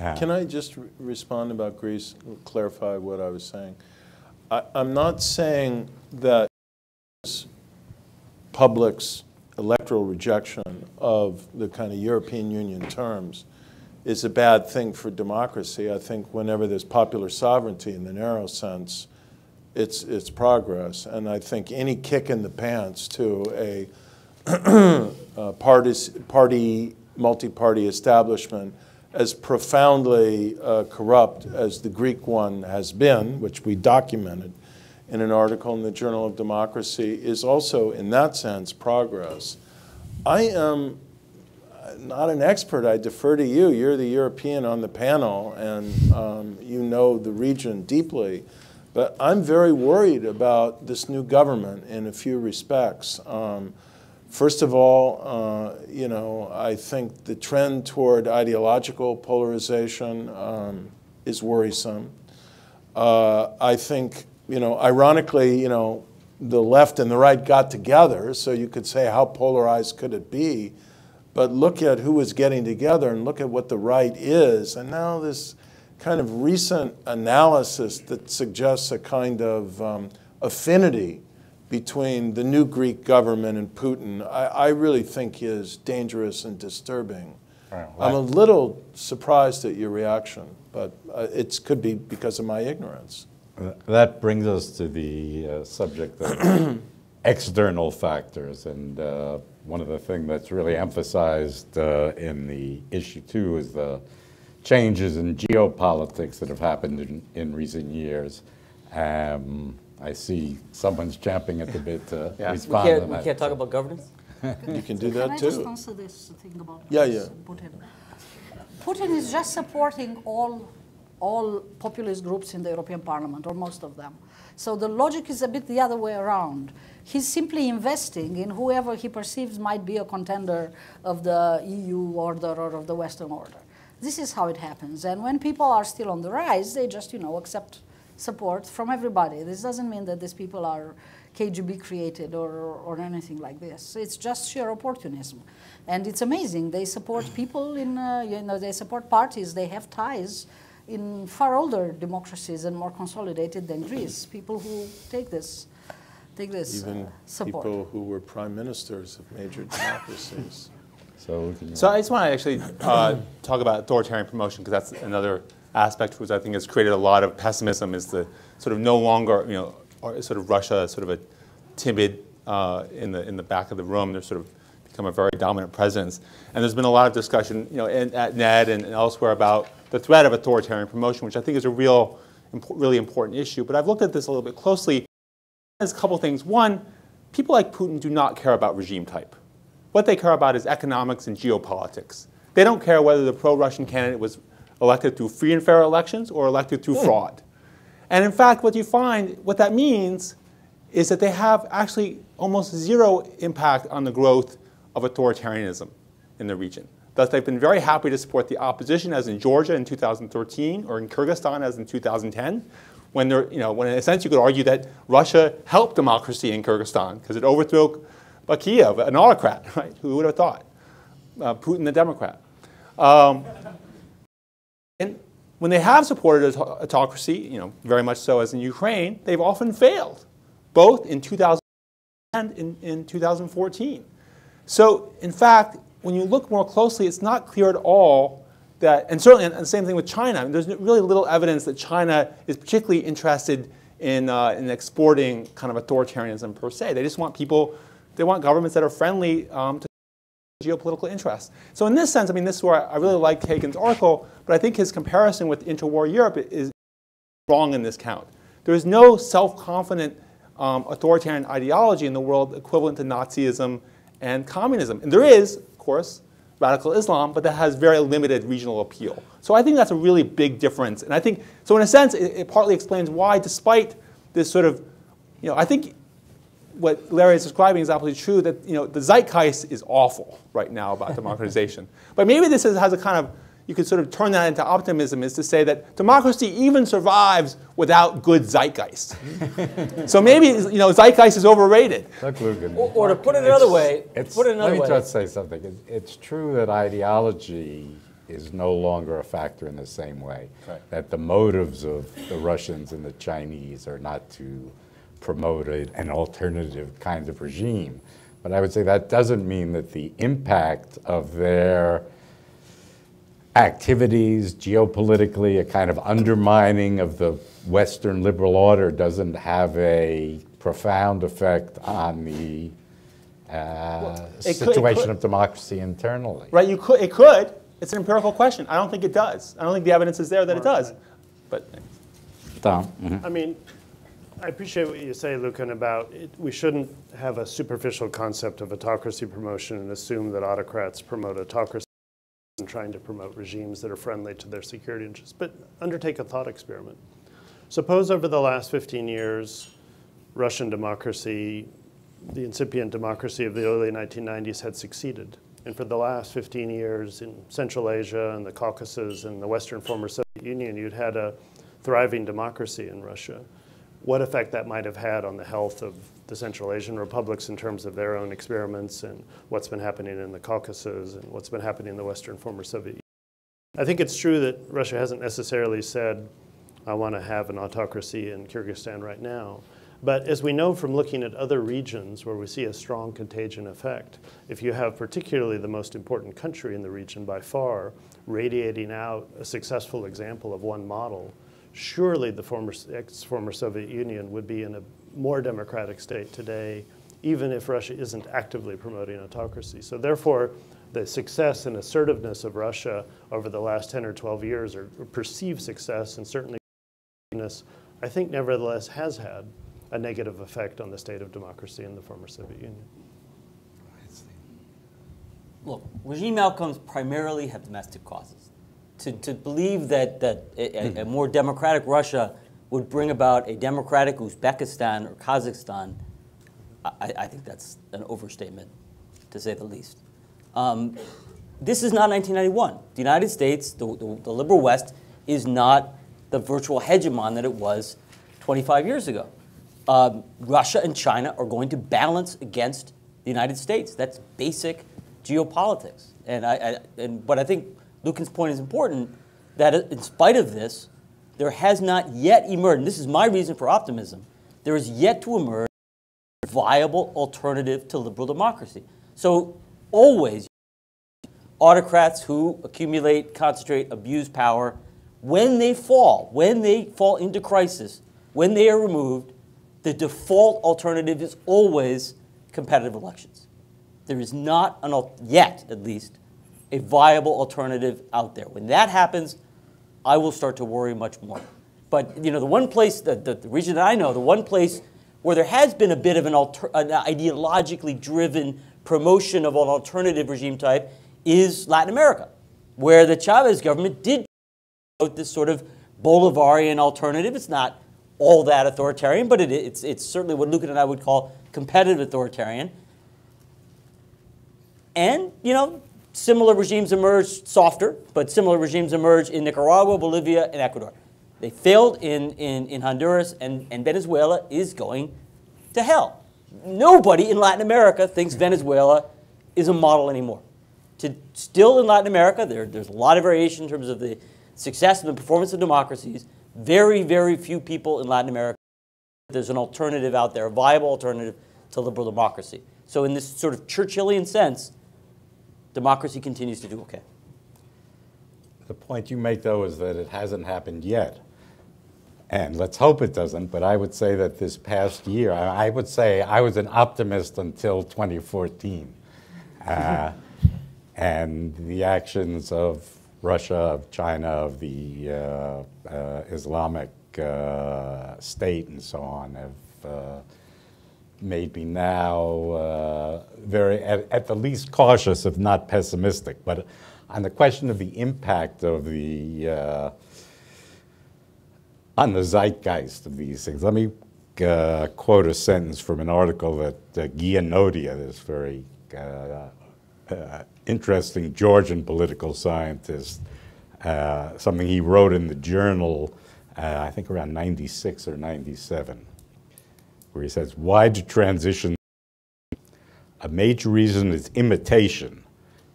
Uh, Can I just re respond about Greece, clarify what I was saying? I, I'm not saying that public's electoral rejection of the kind of European Union terms is a bad thing for democracy. I think whenever there's popular sovereignty in the narrow sense, it's, it's progress. And I think any kick in the pants to a, a party, party, multi-party establishment as profoundly uh, corrupt as the Greek one has been, which we documented in an article in the Journal of Democracy, is also, in that sense, progress. I am not an expert. I defer to you. You're the European on the panel, and um, you know the region deeply. But I'm very worried about this new government in a few respects. Um, First of all, uh, you know, I think the trend toward ideological polarization um, is worrisome. Uh, I think, you know, ironically, you know, the left and the right got together, so you could say how polarized could it be? But look at who was getting together and look at what the right is. And now this kind of recent analysis that suggests a kind of um, affinity between the new Greek government and Putin, I, I really think is dangerous and disturbing. Right, well, I'm a little surprised at your reaction, but uh, it could be because of my ignorance. That brings us to the uh, subject of external factors. And uh, one of the things that's really emphasized uh, in the issue, too, is the changes in geopolitics that have happened in, in recent years. Um, I see someone's champing at the bit to yeah. respond. We can't, to that. We can't talk about governance? You can do that, can I too. I just answer this thing about yeah, yeah. Putin. Putin is just supporting all, all populist groups in the European Parliament, or most of them. So the logic is a bit the other way around. He's simply investing in whoever he perceives might be a contender of the E U order or of the Western order. This is how it happens. And when people are still on the rise, they just, you know, accept support from everybody. This doesn't mean that these people are K G B created or, or anything like this. It's just sheer opportunism. And it's amazing. They support people in, uh, you know, they support parties. They have ties in far older democracies and more consolidated than Greece. People who take this, take this Even uh, support. People who were prime ministers of major democracies. So, so I just want to actually uh, talk about authoritarian promotion, because that's another aspect which I think has created a lot of pessimism, is the sort of no longer, you know, sort of Russia, sort of a timid uh, in the in the back of the room. They're sort of become a very dominant presence, and there's been a lot of discussion, you know, in, at N E D and, and elsewhere about the threat of authoritarian promotion, which I think is a real, imp really important issue. But I've looked at this a little bit closely. There's a couple things. One, people like Putin do not care about regime type. What they care about is economics and geopolitics. They don't care whether the pro-Russian candidate was elected through free and fair elections or elected through mm. fraud. And in fact, what you find, what that means is that they have actually almost zero impact on the growth of authoritarianism in the region. Thus, they've been very happy to support the opposition, as in Georgia in two thousand thirteen, or in Kyrgyzstan, as in two thousand ten, when, they're, you know, when in a sense you could argue that Russia helped democracy in Kyrgyzstan, because it overthrew Bakiyev, an autocrat, right? Who would have thought? Uh, Putin, the Democrat. Um, And when they have supported autocracy, you know, very much so as in Ukraine, they've often failed, both in two thousand and in, in two thousand fourteen. So, in fact, when you look more closely, it's not clear at all that, and certainly, and the same thing with China, I mean, there's really little evidence that China is particularly interested in, uh, in exporting kind of authoritarianism per se. They just want people, they want governments that are friendly um, to geopolitical interests. So in this sense, I mean, this is where I really like Kagan's article, but I think his comparison with interwar Europe is wrong in this count. There is no self-confident um, authoritarian ideology in the world equivalent to Nazism and communism. And there is, of course, radical Islam, but that has very limited regional appeal. So I think that's a really big difference. And I think, so in a sense, it, it partly explains why, despite this sort of, you know, I think what Larry is describing is absolutely true, that you know, the zeitgeist is awful right now about democratization. But maybe this is, has a kind of, you could sort of turn that into optimism, is to say that democracy even survives without good zeitgeist. So maybe you know, zeitgeist is overrated. Look, Lucan, or, or to put it another way, it's, put it another let me way. just say something. It, it's true that ideology is no longer a factor in the same way, right. that the motives of the Russians and the Chinese are not to promote an alternative kind of regime. But I would say that doesn't mean that the impact of their activities geopolitically, a kind of undermining of the Western liberal order, doesn't have a profound effect on the uh, well, situation could, could. of democracy internally. Right, you could, it could. It's an empirical question. I don't think it does. I don't think the evidence is there that it does. But Tom. Mm-hmm. I mean, I appreciate what you say, Lucan, about it, we shouldn't have a superficial concept of autocracy promotion and assume that autocrats promote autocracy and trying to promote regimes that are friendly to their security interests. But undertake a thought experiment. Suppose over the last fifteen years, Russian democracy, the incipient democracy of the early nineteen nineties, had succeeded. And for the last fifteen years in Central Asia and the Caucasus and the Western former Soviet Union, you'd had a thriving democracy in Russia. What effect that might have had on the health of the Central Asian republics in terms of their own experiments and what's been happening in the Caucasus and what's been happening in the Western former Soviet Union. I think it's true that Russia hasn't necessarily said, I want to have an autocracy in Kyrgyzstan right now. But as we know from looking at other regions where we see a strong contagion effect, if you have particularly the most important country in the region by far radiating out a successful example of one model, surely the former, ex-former Soviet Union would be in a more democratic state today, even if Russia isn't actively promoting autocracy. So therefore, the success and assertiveness of Russia over the last ten or twelve years, or perceived success and certainly I think nevertheless has had a negative effect on the state of democracy in the former Soviet Union. Look, regime outcomes primarily have domestic causes. To, to believe that, that a, a more democratic Russia would bring about a democratic Uzbekistan or Kazakhstan, I, I think that's an overstatement, to say the least. Um, this is not nineteen ninety-one. The United States, the, the, the liberal West, is not the virtual hegemon that it was twenty-five years ago. Um, Russia and China are going to balance against the United States. That's basic geopolitics. And I, I, and, but I think Lucan's point is important, that in spite of this, there has not yet emerged, and this is my reason for optimism, there is yet to emerge a viable alternative to liberal democracy. So always, autocrats who accumulate, concentrate, abuse power, when they fall, when they fall into crisis, when they are removed, the default alternative is always competitive elections. There is not, an yet at least, a viable alternative out there. When that happens, I will start to worry much more. But you know, the one place, the, the, the region that I know, the one place where there has been a bit of an, alter, an ideologically driven promotion of an alternative regime type is Latin America, where the Chavez government did promote this sort of Bolivarian alternative. It's not all that authoritarian, but it, it's, it's certainly what Lucan and I would call competitive authoritarian. And, you know, similar regimes emerged, softer, but similar regimes emerged in Nicaragua, Bolivia, and Ecuador. They failed in, in, in Honduras, and, and Venezuela is going to hell. Nobody in Latin America thinks Venezuela is a model anymore. To, still in Latin America, there, there's a lot of variation in terms of the success and the performance of democracies. Very, very few people in Latin America think there's an alternative out there, a viable alternative to liberal democracy. So in this sort of Churchillian sense, democracy continues to do okay. The point you make, though, is that it hasn't happened yet. And let's hope it doesn't, but I would say that this past year, I would say I was an optimist until twenty fourteen. Uh, and the actions of Russia, of China, of the uh, uh, Islamic uh, State, and so on, have uh, made me now uh, very, at, at the least, cautious, if not pessimistic. But on the question of the impact of the uh, on the zeitgeist of these things, let me uh, quote a sentence from an article that uh, Gia Nodia, this very uh, uh, interesting Georgian political scientist, uh, something he wrote in the journal, uh, I think around ninety-six or ninety-seven, where he says, "Why do transitions? A major reason is imitation,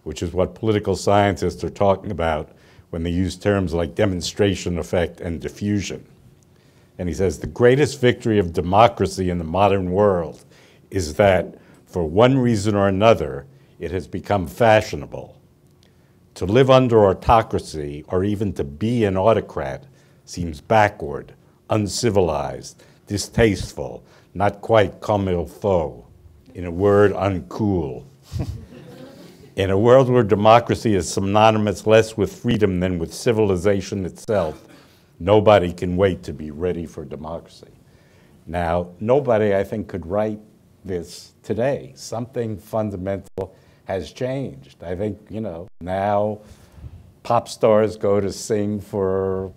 which is what political scientists are talking about when they use terms like demonstration effect and diffusion." And he says, "The greatest victory of democracy in the modern world is that, for one reason or another, it has become fashionable. To live under autocracy, or even to be an autocrat, seems backward, uncivilized, distasteful, not quite comme il faut. In a word, uncool. In a world where democracy is synonymous less with freedom than with civilization itself, nobody can wait to be ready for democracy." Now, nobody, I think, could write this today. Something fundamental has changed. I think, you know, now pop stars go to sing for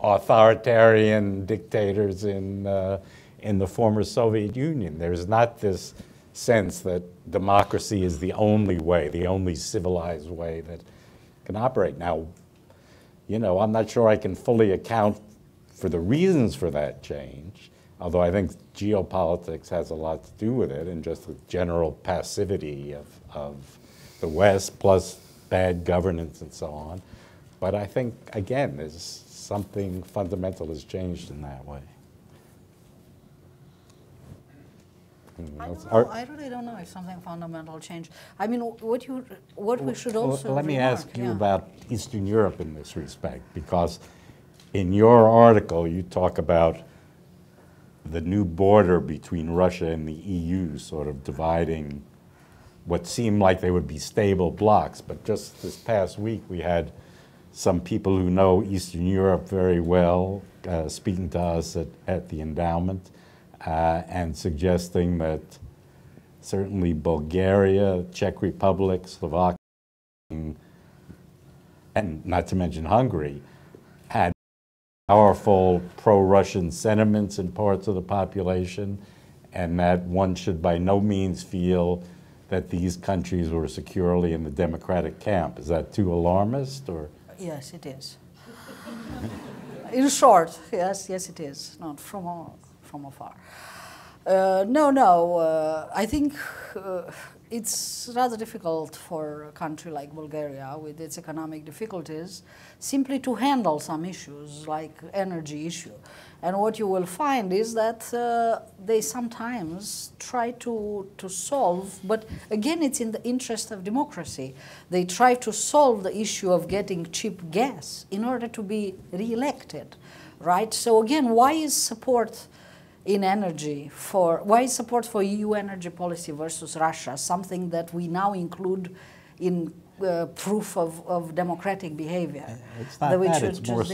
authoritarian dictators in uh, in the former Soviet Union. There's not this sense that democracy is the only way, the only civilized way that can operate. Now, you know, I'm not sure I can fully account for the reasons for that change, although I think geopolitics has a lot to do with it, and just the general passivity of, of the West, plus bad governance and so on. But I think, again, there's something fundamental has changed in that way. I don't know. I really don't know if something fundamental changed. I mean, what you, what we should also Let me remark, ask you yeah. about Eastern Europe in this respect, because in your article you talk about the new border between Russia and the E U sort of dividing what seemed like they would be stable blocks. But just this past week we had some people who know Eastern Europe very well uh, speaking to us at, at the endowment. Uh, and suggesting that certainly Bulgaria, Czech Republic, Slovakia, and not to mention Hungary, had powerful pro-Russian sentiments in parts of the population, and that one should by no means feel that these countries were securely in the democratic camp. Is that too alarmist, or? Yes, it is. In short, yes, yes it is, not from all. From afar. Uh, no, no, uh, I think uh, it's rather difficult for a country like Bulgaria with its economic difficulties simply to handle some issues like energy issue. And what you will find is that uh, they sometimes try to, to solve, but again it's in the interest of democracy. They try to solve the issue of getting cheap gas in order to be re-elected. Right? So again, why is support in energy for, why is support for E U energy policy versus Russia something that we now include in uh, proof of, of democratic behavior? It's not that, it's more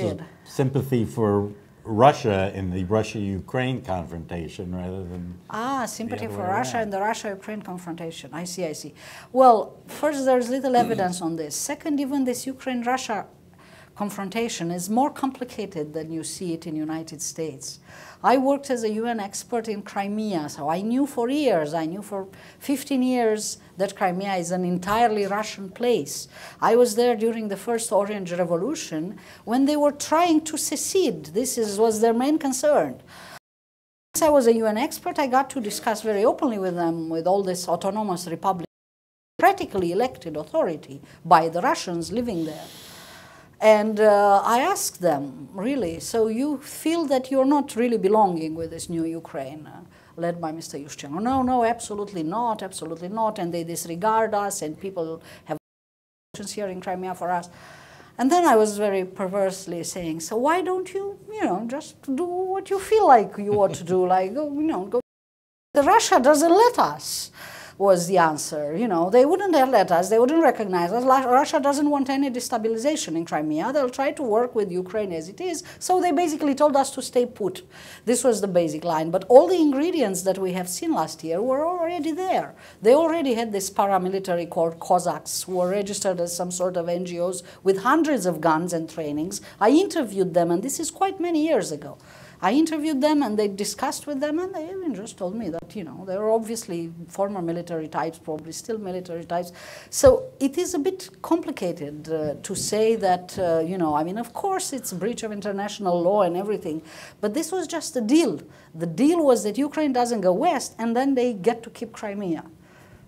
sympathy for Russia in the Russia-Ukraine confrontation rather than... Ah, sympathy for Russia in the Russia-Ukraine confrontation. I see, I see. Well, first, there's little evidence on this. Second, even this Ukraine-Russia confrontation is more complicated than you see it in the United States. I worked as a U N expert in Crimea, so I knew for years, I knew for fifteen years that Crimea is an entirely Russian place. I was there during the first Orange Revolution when they were trying to secede. This is, was their main concern. Since I was a U N expert, I got to discuss very openly with them, with all this autonomous republic, democratically elected authority by the Russians living there. And uh, I asked them, really, so you feel that you're not really belonging with this new Ukraine uh, led by Mister Yushchenko? No, no, absolutely not, absolutely not. And they disregard us, and people have elections here in Crimea for us. And then I was very perversely saying, so why don't you, you know, just do what you feel like you ought to do, like, you know, go. The Russia doesn't let us, was the answer. You know, they wouldn't have let us, they wouldn't recognize us. Russia doesn't want any destabilization in Crimea. They'll try to work with Ukraine as it is. So they basically told us to stay put. This was the basic line. But all the ingredients that we have seen last year were already there. They already had this paramilitary called Cossacks, who were registered as some sort of N G Os with hundreds of guns and trainings. I interviewed them, and this is quite many years ago. I interviewed them and they discussed with them, and they even just told me that, you know, they were obviously former military types, probably still military types. So it is a bit complicated uh, to say that, uh, you know, I mean, of course it's a breach of international law and everything, but this was just a deal. The deal was that Ukraine doesn't go west, and then they get to keep Crimea.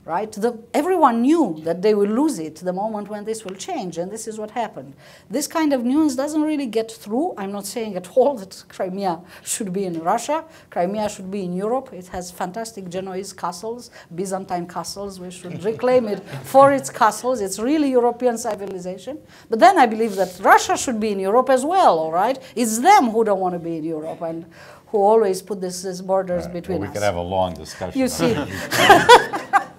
Right? The, everyone knew that they will lose it the moment when this will change, and this is what happened. This kind of news doesn't really get through. I'm not saying at all that Crimea should be in Russia. Crimea should be in Europe. It has fantastic Genoese castles, Byzantine castles. We should reclaim it for its castles. It's really European civilization. But then I believe that Russia should be in Europe as well, all right? It's them who don't want to be in Europe, and who always put these borders right, between well, we us. We could have a long discussion. You see.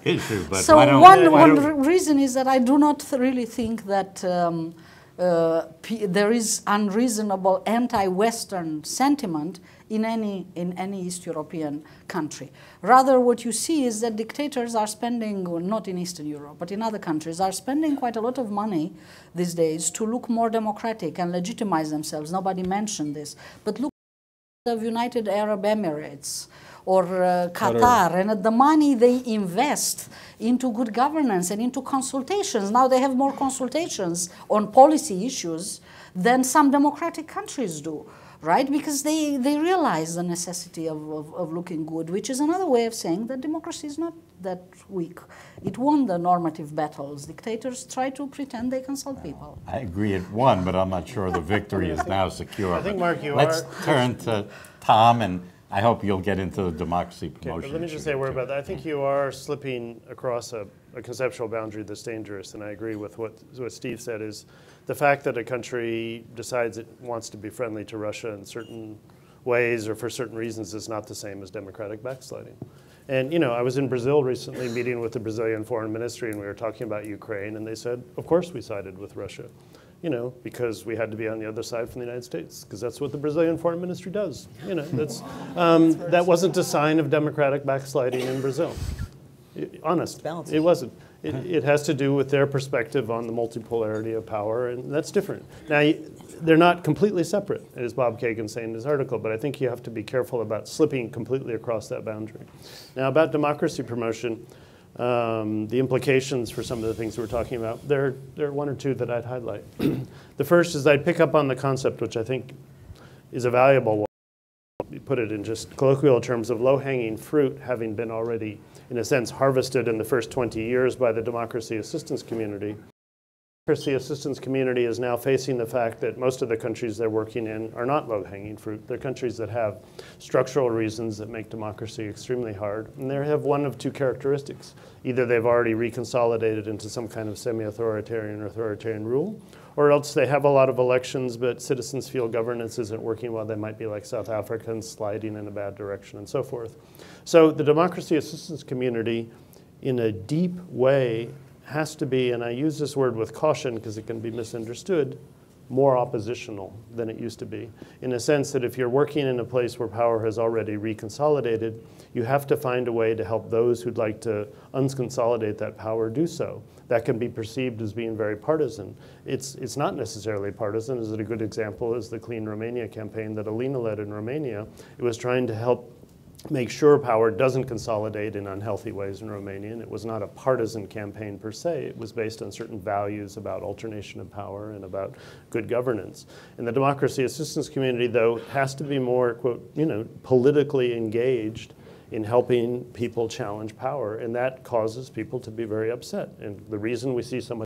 Issue, but so why don't, one, why don't... one reason is that I do not th really think that um, uh, p there is unreasonable anti-Western sentiment in any, in any East European country. Rather, what you see is that dictators are spending, well, not in Eastern Europe, but in other countries, are spending quite a lot of money these days to look more democratic and legitimize themselves. Nobody mentioned this. But look at the United Arab Emirates, or uh, Qatar, and uh, the money they invest into good governance and into consultations. Now they have more consultations on policy issues than some democratic countries do, right? Because they, they realize the necessity of, of, of looking good, which is another way of saying that democracy is not that weak. It won the normative battles. Dictators try to pretend they consult people. I agree it won, but I'm not sure the victory is now secure. I think, Mark, you Let's are... turn to Tom, and I hope you'll get into the democracy promotion. Okay, let me just say a word about that. I think you are slipping across a, a conceptual boundary that's dangerous, and I agree with what, what Steve said, is the fact that a country decides it wants to be friendly to Russia in certain ways or for certain reasons is not the same as democratic backsliding. And, you know, I was in Brazil recently meeting with the Brazilian foreign ministry, and we were talking about Ukraine, and they said, of course we sided with Russia. You know, because we had to be on the other side from the United States, because that's what the Brazilian foreign ministry does. You know, that's, um, that wasn't a sign of democratic backsliding in Brazil. It, honest, it wasn't. It, it has to do with their perspective on the multipolarity of power, and that's different. Now, they're not completely separate, as Bob Kagan saying in his article, but I think you have to be careful about slipping completely across that boundary. Now, about democracy promotion, Um, the implications for some of the things we're talking about, there, there are one or two that I'd highlight. The first is I'd pick up on the concept, which I think is a valuable one. You put it in just colloquial terms of low-hanging fruit having been already, in a sense, harvested in the first twenty years by the democracy assistance community. The democracy assistance community is now facing the fact that most of the countries they're working in are not low-hanging fruit. They're countries that have structural reasons that make democracy extremely hard. And they have one of two characteristics. Either they've already reconsolidated into some kind of semi-authoritarian or authoritarian rule, or else they have a lot of elections, but citizens feel governance isn't working well. They might be like South Africans, sliding in a bad direction and so forth. So the democracy assistance community, in a deep way, has to be, and I use this word with caution because it can be misunderstood, more oppositional than it used to be. In a sense that if you're working in a place where power has already reconsolidated, you have to find a way to help those who'd like to unconsolidate that power do so. That can be perceived as being very partisan. It's, it's not necessarily partisan. Is it a good example is the Clean Romania campaign that Alina led in Romania. It was trying to help make sure power doesn't consolidate in unhealthy ways in Romania. And it was not a partisan campaign per se. It was based on certain values about alternation of power and about good governance. And the democracy assistance community, though, has to be more, quote, you know, politically engaged in helping people challenge power. And that causes people to be very upset. And the reason we see so much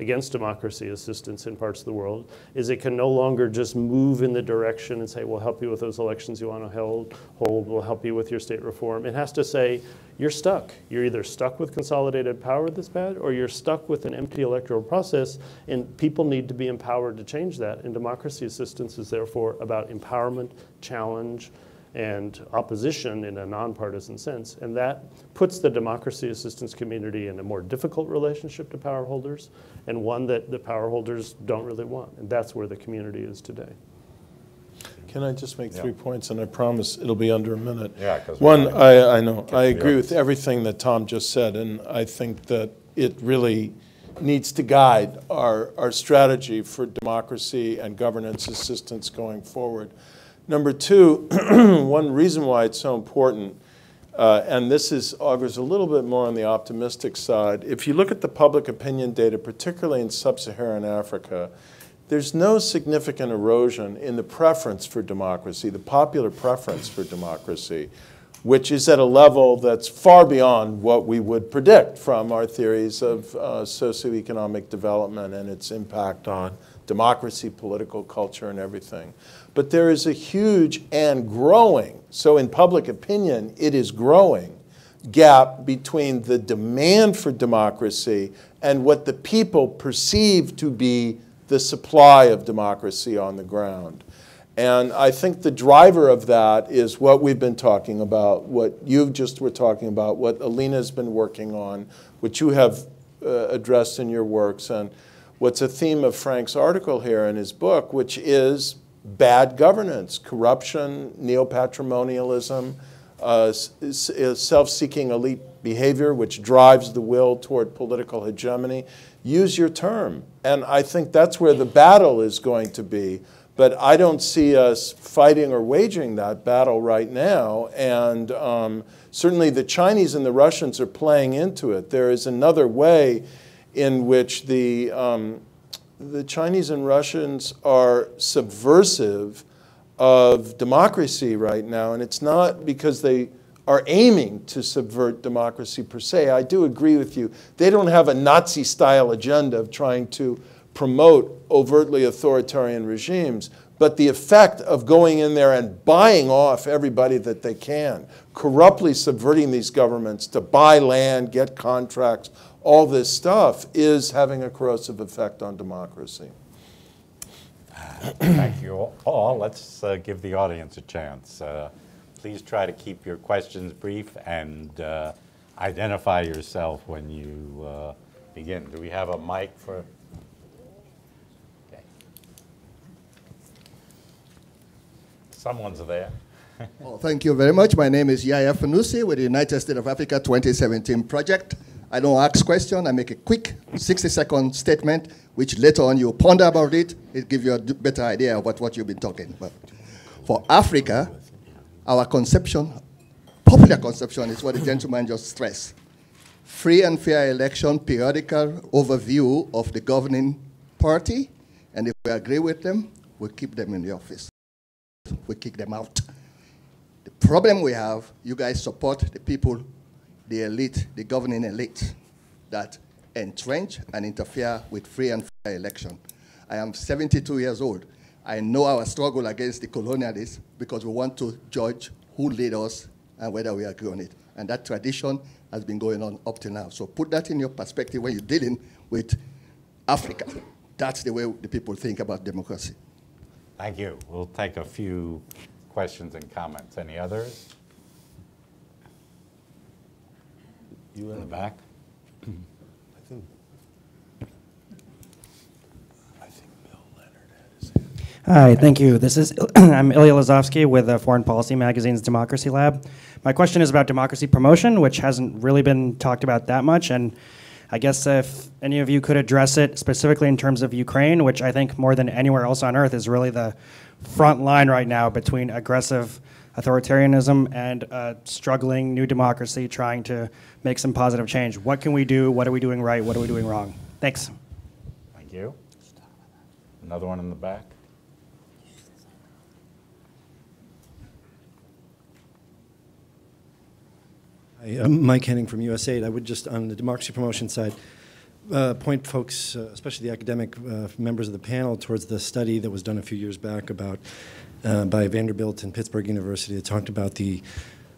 against democracy assistance in parts of the world is it can no longer just move in the direction and say, we'll help you with those elections you want to hold, hold, we'll help you with your state reform. It has to say, you're stuck. You're either stuck with consolidated power that's bad, or you're stuck with an empty electoral process, and people need to be empowered to change that. And democracy assistance is therefore about empowerment, challenge, and opposition in a nonpartisan sense. And that puts the democracy assistance community in a more difficult relationship to power holders, and one that the power holders don't really want. And that's where the community is today. Can I just make yeah. three points? And I promise it'll be under a minute. Yeah, One, I, I know, I agree with everything that Tom just said. And I think that it really needs to guide our, our strategy for democracy and governance assistance going forward. Number two, one reason why it's so important, uh, and this is augurs a little bit more on the optimistic side, if you look at the public opinion data, particularly in sub-Saharan Africa, there's no significant erosion in the preference for democracy, the popular preference for democracy, which is at a level that's far beyond what we would predict from our theories of uh, socioeconomic development and its impact on democracy, political culture, and everything. But there is a huge and growing, so in public opinion, it is growing, gap between the demand for democracy and what the people perceive to be the supply of democracy on the ground. And I think the driver of that is what we've been talking about, what you just were talking about, what Alina's been working on, what you have uh, addressed in your works, and what's a theme of Frank's article here in his book, which is bad governance, corruption, neo-patrimonialism, uh, self-seeking elite behavior, which drives the will toward political hegemony. Use your term. And I think that's where the battle is going to be. But I don't see us fighting or waging that battle right now. And um, certainly the Chinese and the Russians are playing into it. There is another way in which the, um, the Chinese and Russians are subversive of democracy right now. And it's not because they are aiming to subvert democracy per se. I do agree with you. They don't have a Nazi-style agenda of trying to promote overtly authoritarian regimes, but the effect of going in there and buying off everybody that they can, corruptly subverting these governments to buy land, get contracts, all this stuff is having a corrosive effect on democracy. Thank you all. Let's uh, give the audience a chance. Uh, please try to keep your questions brief and uh, identify yourself when you uh, begin. Do we have a mic for... Someone's there. Well, thank you very much. My name is Yaya Fanoussi with the United States of Africa twenty seventeen project. I don't ask questions. I make a quick sixty second statement, which later on you ponder about it. It gives you a better idea about what you've been talking about. For Africa, our conception, popular conception, is what the gentleman just stressed. Free and fair election, periodical overview of the governing party, and if we agree with them, we keep them in the office. We kick them out. The problem we have, you guys support the people, the elite, the governing elite that entrench and interfere with free and fair election. I am seventy-two years old. I know our struggle against the colonialists because we want to judge who lead us and whether we agree on it. And that tradition has been going on up to now. So put that in your perspective when you're dealing with Africa. That's the way the people think about democracy. Thank you. We'll take a few questions and comments. Any others? You in the back? I think, I think Bill Leonard had his hand. Hi, thank you. This is I'm Ilya Lazovsky with uh, Foreign Policy Magazine's Democracy Lab. My question is about democracy promotion, which hasn't really been talked about that much, and I guess if any of you could address it specifically in terms of Ukraine, which I think more than anywhere else on earth is really the front line right now between aggressive authoritarianism and uh, struggling new democracy trying to make some positive change. What can we do? What are we doing right? What are we doing wrong? Thanks. Thank you. Another one in the back. I'm Mike Henning from U S A I D. I would just, on the democracy promotion side, uh, point folks, uh, especially the academic uh, members of the panel, towards the study that was done a few years back about uh, by Vanderbilt and Pittsburgh University. It talked about the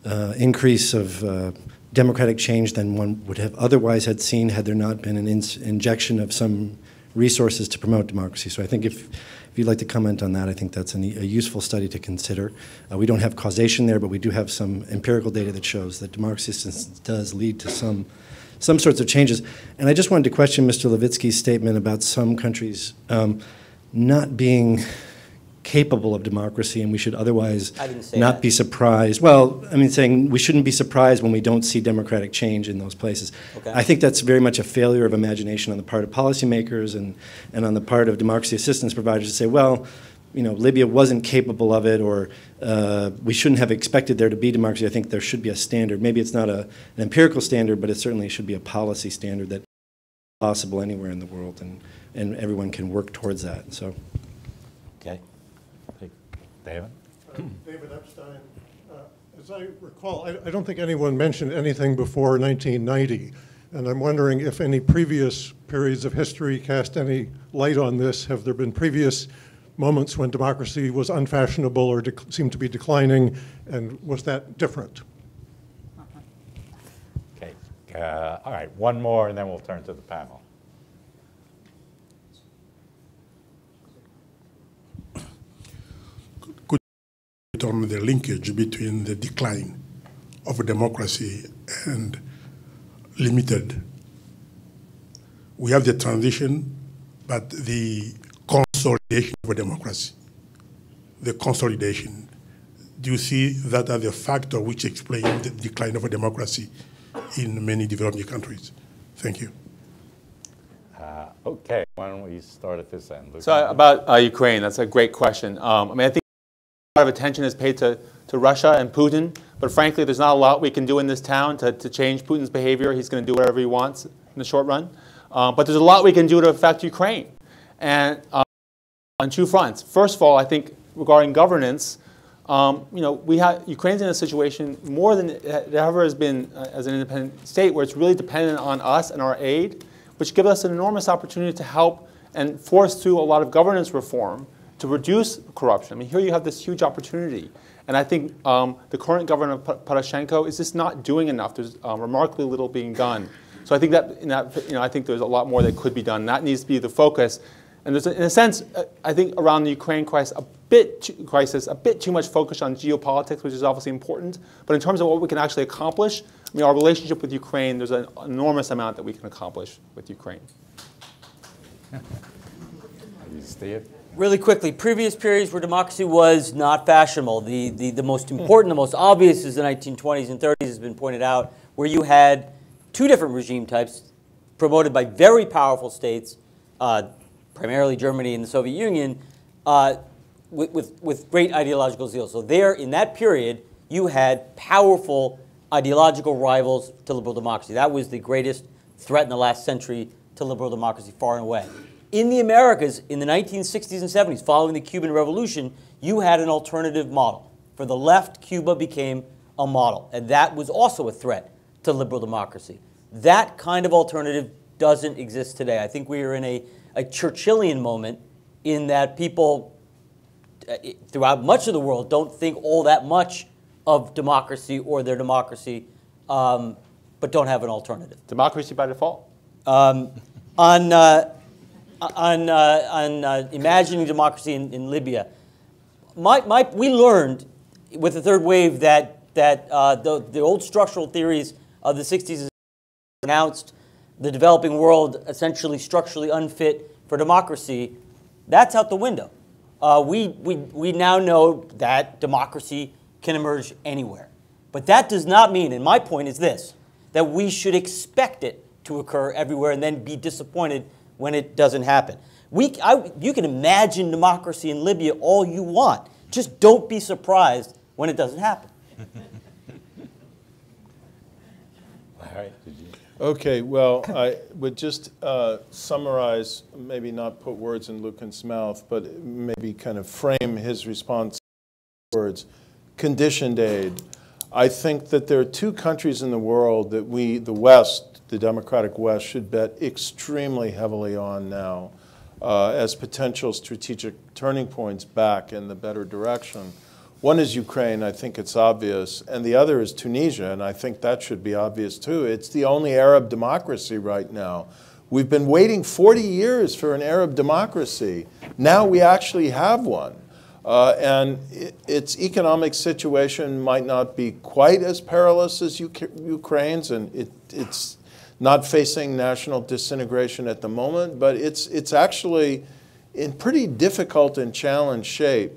uh, increase of uh, democratic change than one would have otherwise had seen had there not been an in injection of some resources to promote democracy. So I think if, if you'd like to comment on that, I think that's an, a useful study to consider. Uh, we don't have causation there, but we do have some empirical data that shows that democracy does lead to some, some sorts of changes. And I just wanted to question Mister Levitsky's statement about some countries um, not being capable of democracy, and we should otherwise not that. be surprised. Well, I mean, saying we shouldn't be surprised when we don't see democratic change in those places. Okay. I think that's very much a failure of imagination on the part of policymakers and, and on the part of democracy assistance providers to say, well, you know, Libya wasn't capable of it, or uh, we shouldn't have expected there to be democracy. I think there should be a standard. Maybe it's not a, an empirical standard, but it certainly should be a policy standard that is possible anywhere in the world, and, and everyone can work towards that. So, okay. David? Uh, David Epstein. Uh, as I recall, I, I don't think anyone mentioned anything before nineteen ninety. And I'm wondering if any previous periods of history cast any light on this. Have there been previous moments when democracy was unfashionable or seemed to be declining, and was that different? Okay. Uh, all right, one more, and then we'll turn to the panel. Could you tell me the linkage between the decline of democracy and limited? We have the transition, but the consolidation of democracy, the consolidation. Do you see that as a factor which explains the decline of democracy in many developing countries? Thank you. Uh, okay, why don't we start at this end? Luke? So about uh, Ukraine, that's a great question. Um, I mean, I think a lot of attention is paid to, to Russia and Putin, but frankly, there's not a lot we can do in this town to, to change Putin's behavior. He's going to do whatever he wants in the short run. Um, but there's a lot we can do to affect Ukraine. And um, on two fronts. First of all, I think regarding governance, um, you know, we have Ukraine's in a situation more than it ever has been uh, as an independent state, where it's really dependent on us and our aid, which gives us an enormous opportunity to help and force through a lot of governance reform to reduce corruption. I mean, here you have this huge opportunity. And I think um, the current government of Poroshenko is just not doing enough. There's uh, remarkably little being done. So I think that, in that, you know, I think there's a lot more that could be done. That needs to be the focus. And there's, in a sense, I think around the Ukraine crisis, a bit too, crisis, a bit too much focus on geopolitics, which is obviously important. But in terms of what we can actually accomplish, I mean, our relationship with Ukraine, there's an enormous amount that we can accomplish with Ukraine. Steve? Really quickly, previous periods where democracy was not fashionable. The, the, the most important, the most obvious is the nineteen twenties and thirties, has been pointed out, where you had two different regime types promoted by very powerful states, uh, primarily Germany and the Soviet Union, uh, with, with, with great ideological zeal. So there, in that period, you had powerful ideological rivals to liberal democracy. That was the greatest threat in the last century to liberal democracy, far and away. In the Americas, in the nineteen sixties and seventies, following the Cuban Revolution, you had an alternative model. For the left, Cuba became a model, and that was also a threat to liberal democracy. That kind of alternative doesn't exist today. I think we are in a a Churchillian moment, in that people uh, throughout much of the world don't think all that much of democracy or their democracy, um, but don't have an alternative. Democracy by default. Um, on uh, on, uh, on uh, imagining democracy in, in Libya, my, my, we learned with the third wave that, that uh, the, the old structural theories of the sixties and seventies were announced. The developing world essentially structurally unfit for democracy, that's out the window. Uh, we, we, we now know that democracy can emerge anywhere. But that does not mean, and my point is this, that we should expect it to occur everywhere and then be disappointed when it doesn't happen. We, I, you can imagine democracy in Libya all you want. Just don't be surprised when it doesn't happen. All right. Okay, well, I would just uh, summarize, maybe not put words in Lucan's mouth, but maybe kind of frame his response in words. Conditioned aid. I think that there are two countries in the world that we, the West, the democratic West, should bet extremely heavily on now uh, as potential strategic turning points back in the better direction. One is Ukraine, I think it's obvious, and the other is Tunisia, and I think that should be obvious too. It's the only Arab democracy right now. We've been waiting forty years for an Arab democracy. Now we actually have one. Uh, and it, its economic situation might not be quite as perilous as U Ukraine's, and it, it's not facing national disintegration at the moment, but it's, it's actually in pretty difficult and challenged shape.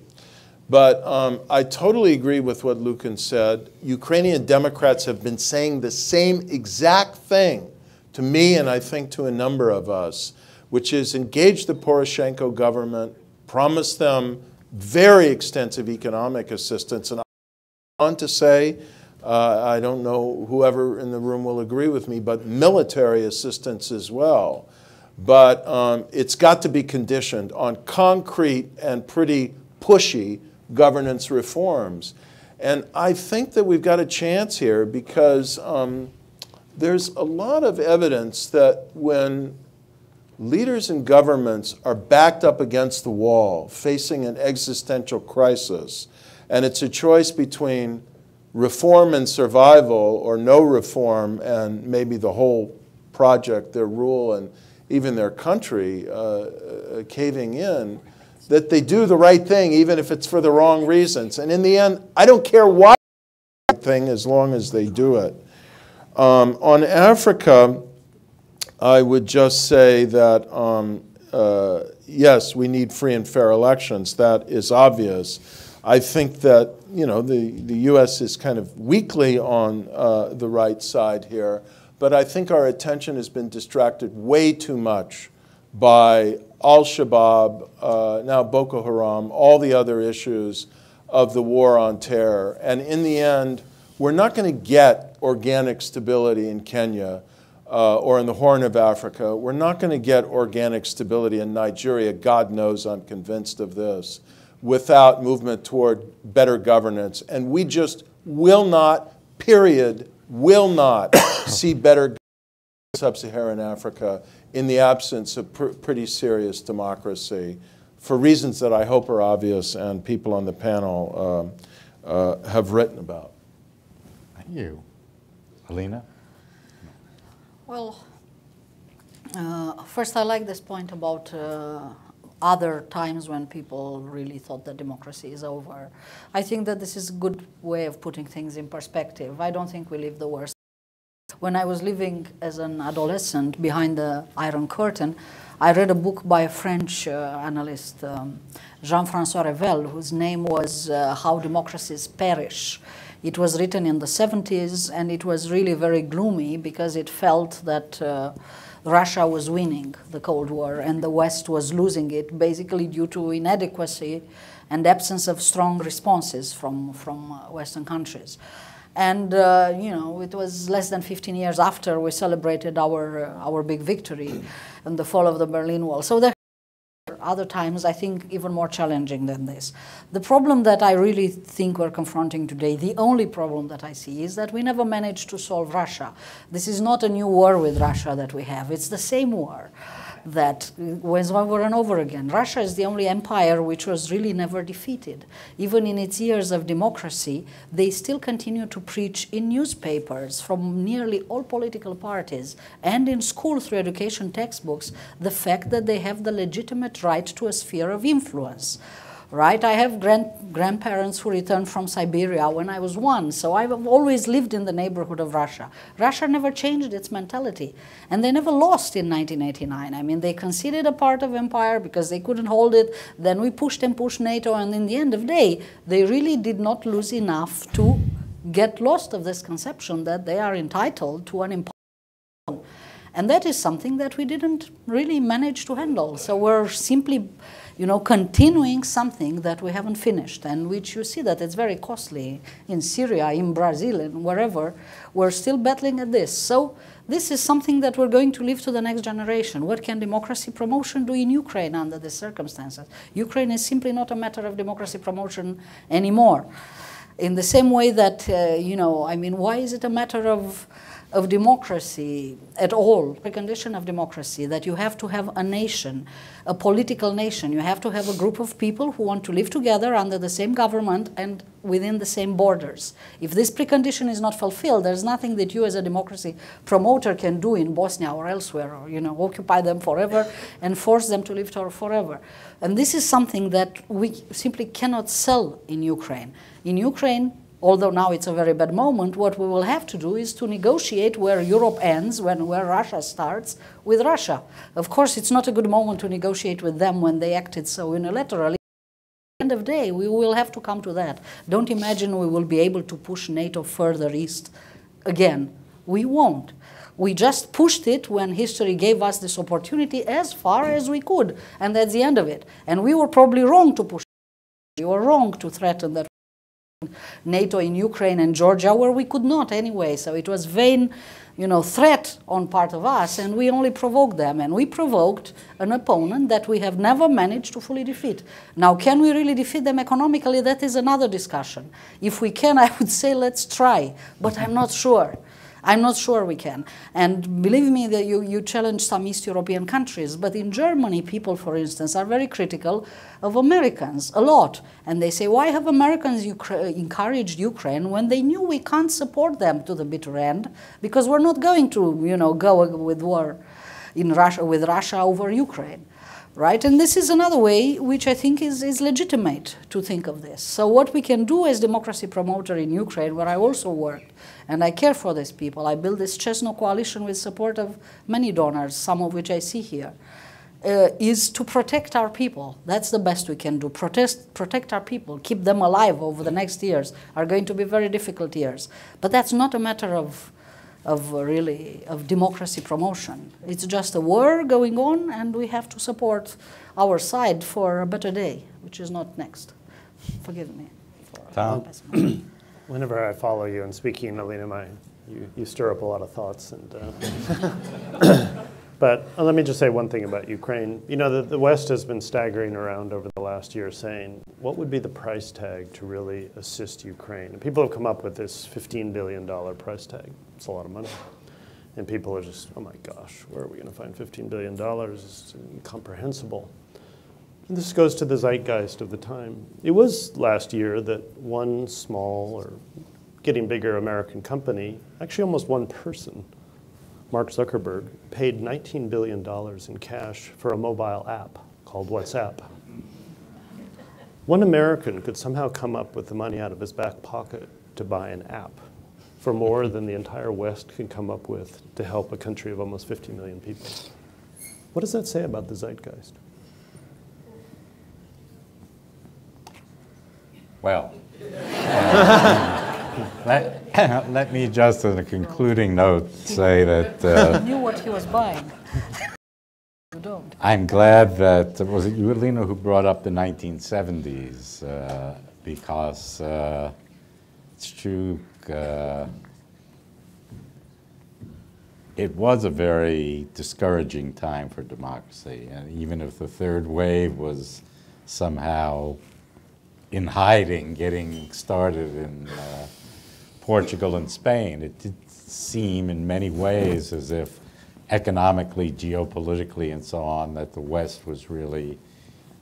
But um, I totally agree with what Lucan said. Ukrainian Democrats have been saying the same exact thing to me, and I think to a number of us, which is engage the Poroshenko government, promise them very extensive economic assistance. And I go on to say, uh, I don't know whoever in the room will agree with me, but military assistance as well. But um, it's got to be conditioned on concrete and pretty pushy governance reforms. And I think that we've got a chance here because um, there's a lot of evidence that when leaders and governments are backed up against the wall, facing an existential crisis, and it's a choice between reform and survival or no reform and maybe the whole project, their rule, and even their country uh, caving in, that they do the right thing even if it's for the wrong reasons. And in the end, I don't care why they do the right thing as long as they do it. Um, on Africa, I would just say that, um, uh, yes, we need free and fair elections. That is obvious. I think that, you know, the, the U S is kind of weakly on uh, the right side here. But I think our attention has been distracted way too much by Al-Shabaab, uh, now Boko Haram, all the other issues of the war on terror. And in the end, we're not going to get organic stability in Kenya uh, or in the Horn of Africa. We're not going to get organic stability in Nigeria. God knows I'm convinced of this, without movement toward better governance. And we just will not, period, will not see better governance in sub-Saharan Africa in the absence of pr pretty serious democracy, for reasons that I hope are obvious and people on the panel uh, uh, have written about. Thank you. Alina? Well, uh, first I like this point about uh, other times when people really thought that democracy is over. I think that this is a good way of putting things in perspective. I don't think we live the worst. When I was living as an adolescent behind the Iron Curtain, I read a book by a French uh, analyst, um, Jean-François Revel, whose name was uh, How Democracies Perish. It was written in the seventies, and it was really very gloomy because it felt that uh, Russia was winning the Cold War and the West was losing it, basically due to inadequacy and absence of strong responses from, from Western countries. And, uh, you know, it was less than fifteen years after we celebrated our, uh, our big victory and the fall of the Berlin Wall. So there are other times, I think, even more challenging than this. The problem that I really think we're confronting today, the only problem that I see, is that we never managed to solve Russia. This is not a new war with Russia that we have. It's the same war that was over and over again. Russia is the only empire which was really never defeated. Even in its years of democracy, they still continue to preach in newspapers from nearly all political parties and in school through education textbooks the fact that they have the legitimate right to a sphere of influence. Right? I have grand grandparents who returned from Siberia when I was one, so I've always lived in the neighborhood of Russia. Russia never changed its mentality, and they never lost in nineteen eighty-nine. I mean, they conceded a part of empire because they couldn't hold it. Then we pushed and pushed NATO, and in the end of the day, they really did not lose enough to get lost of this conception that they are entitled to an empire. And that is something that we didn't really manage to handle. So we're simply, you know, continuing something that we haven't finished, and which you see that it's very costly in Syria, in Brazil, and wherever. We're still battling at this. So this is something that we're going to leave to the next generation. What can democracy promotion do in Ukraine under the circumstances? Ukraine is simply not a matter of democracy promotion anymore. In the same way that, uh, you know, I mean, why is it a matter of of democracy at all? Precondition of democracy, that you have to have a nation, a political nation. You have to have a group of people who want to live together under the same government and within the same borders. If this precondition is not fulfilled, there's nothing that you as a democracy promoter can do in Bosnia or elsewhere, or, you know, occupy them forever and force them to live forever. And this is something that we simply cannot sell in Ukraine. In Ukraine, although now it's a very bad moment, what we will have to do is to negotiate where Europe ends, when, where Russia starts, with Russia. Of course, it's not a good moment to negotiate with them when they acted so unilaterally. At the end of the day, we will have to come to that. Don't imagine we will be able to push NATO further east again. We won't. We just pushed it when history gave us this opportunity as far as we could, and that's the end of it. And we were probably wrong to push You are wrong to threaten that NATO in Ukraine and Georgia, where we could not anyway. So it was vain, you know, threat on part of us, and we only provoked them. And we provoked an opponent that we have never managed to fully defeat. Now, can we really defeat them economically? That is another discussion. If we can, I would say let's try, but I'm not sure. I'm not sure we can. And believe me that you, you challenge some East European countries, but in Germany, people, for instance, are very critical of Americans, a lot. And they say, why have Americans Ukra- encouraged Ukraine when they knew we can't support them to the bitter end because we're not going to, you know, go with war in Russia, with Russia over Ukraine, right? And this is another way which I think is, is legitimate to think of this. So what we can do as democracy promoter in Ukraine, where I also worked, and I care for these people. I built this Chesno coalition with support of many donors, some of which I see here, uh, is to protect our people. That's the best we can do. Protest, protect our people, keep them alive over the next years, are going to be very difficult years. But that's not a matter of, of really, of democracy promotion. It's just a war going on, and we have to support our side for a better day, which is not next. Forgive me. For Tom. Whenever I follow you and speaking, Alina, my, you, you stir up a lot of thoughts. And, uh, but uh, let me just say one thing about Ukraine. You know, the, the West has been staggering around over the last year saying, what would be the price tag to really assist Ukraine? And people have come up with this fifteen billion dollar price tag. It's a lot of money. And people are just, oh my gosh, where are we going to find fifteen billion dollars? It's incomprehensible. This goes to the zeitgeist of the time. It was last year that one small or getting bigger American company, actually almost one person, Mark Zuckerberg, paid nineteen billion dollars in cash for a mobile app called WhatsApp. One American could somehow come up with the money out of his back pocket to buy an app for more than the entire West can come up with to help a country of almost fifty million people. What does that say about the zeitgeist? Well, uh, let, let me just, as a concluding note, say that uh, knew what he was buying. You don't. I'm glad that was it Alina who brought up the nineteen seventies uh, because uh, it's true. Uh, it was a very discouraging time for democracy, and even if the third wave was somehow in hiding, getting started in uh, Portugal and Spain, it did seem in many ways as if economically, geopolitically, and so on, that the West was really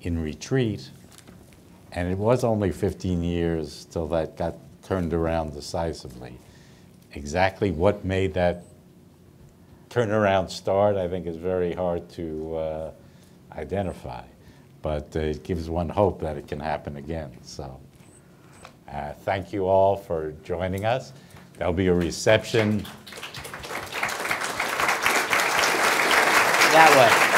in retreat. And it was only fifteen years till that got turned around decisively. Exactly what made that turnaround start, I think, is very hard to uh, identify. But uh, it gives one hope that it can happen again. So uh, thank you all for joining us. There'll be a reception that way.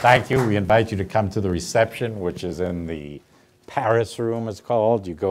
Thank you. We invite you to come to the reception, which is in the Paris room, it's called. You go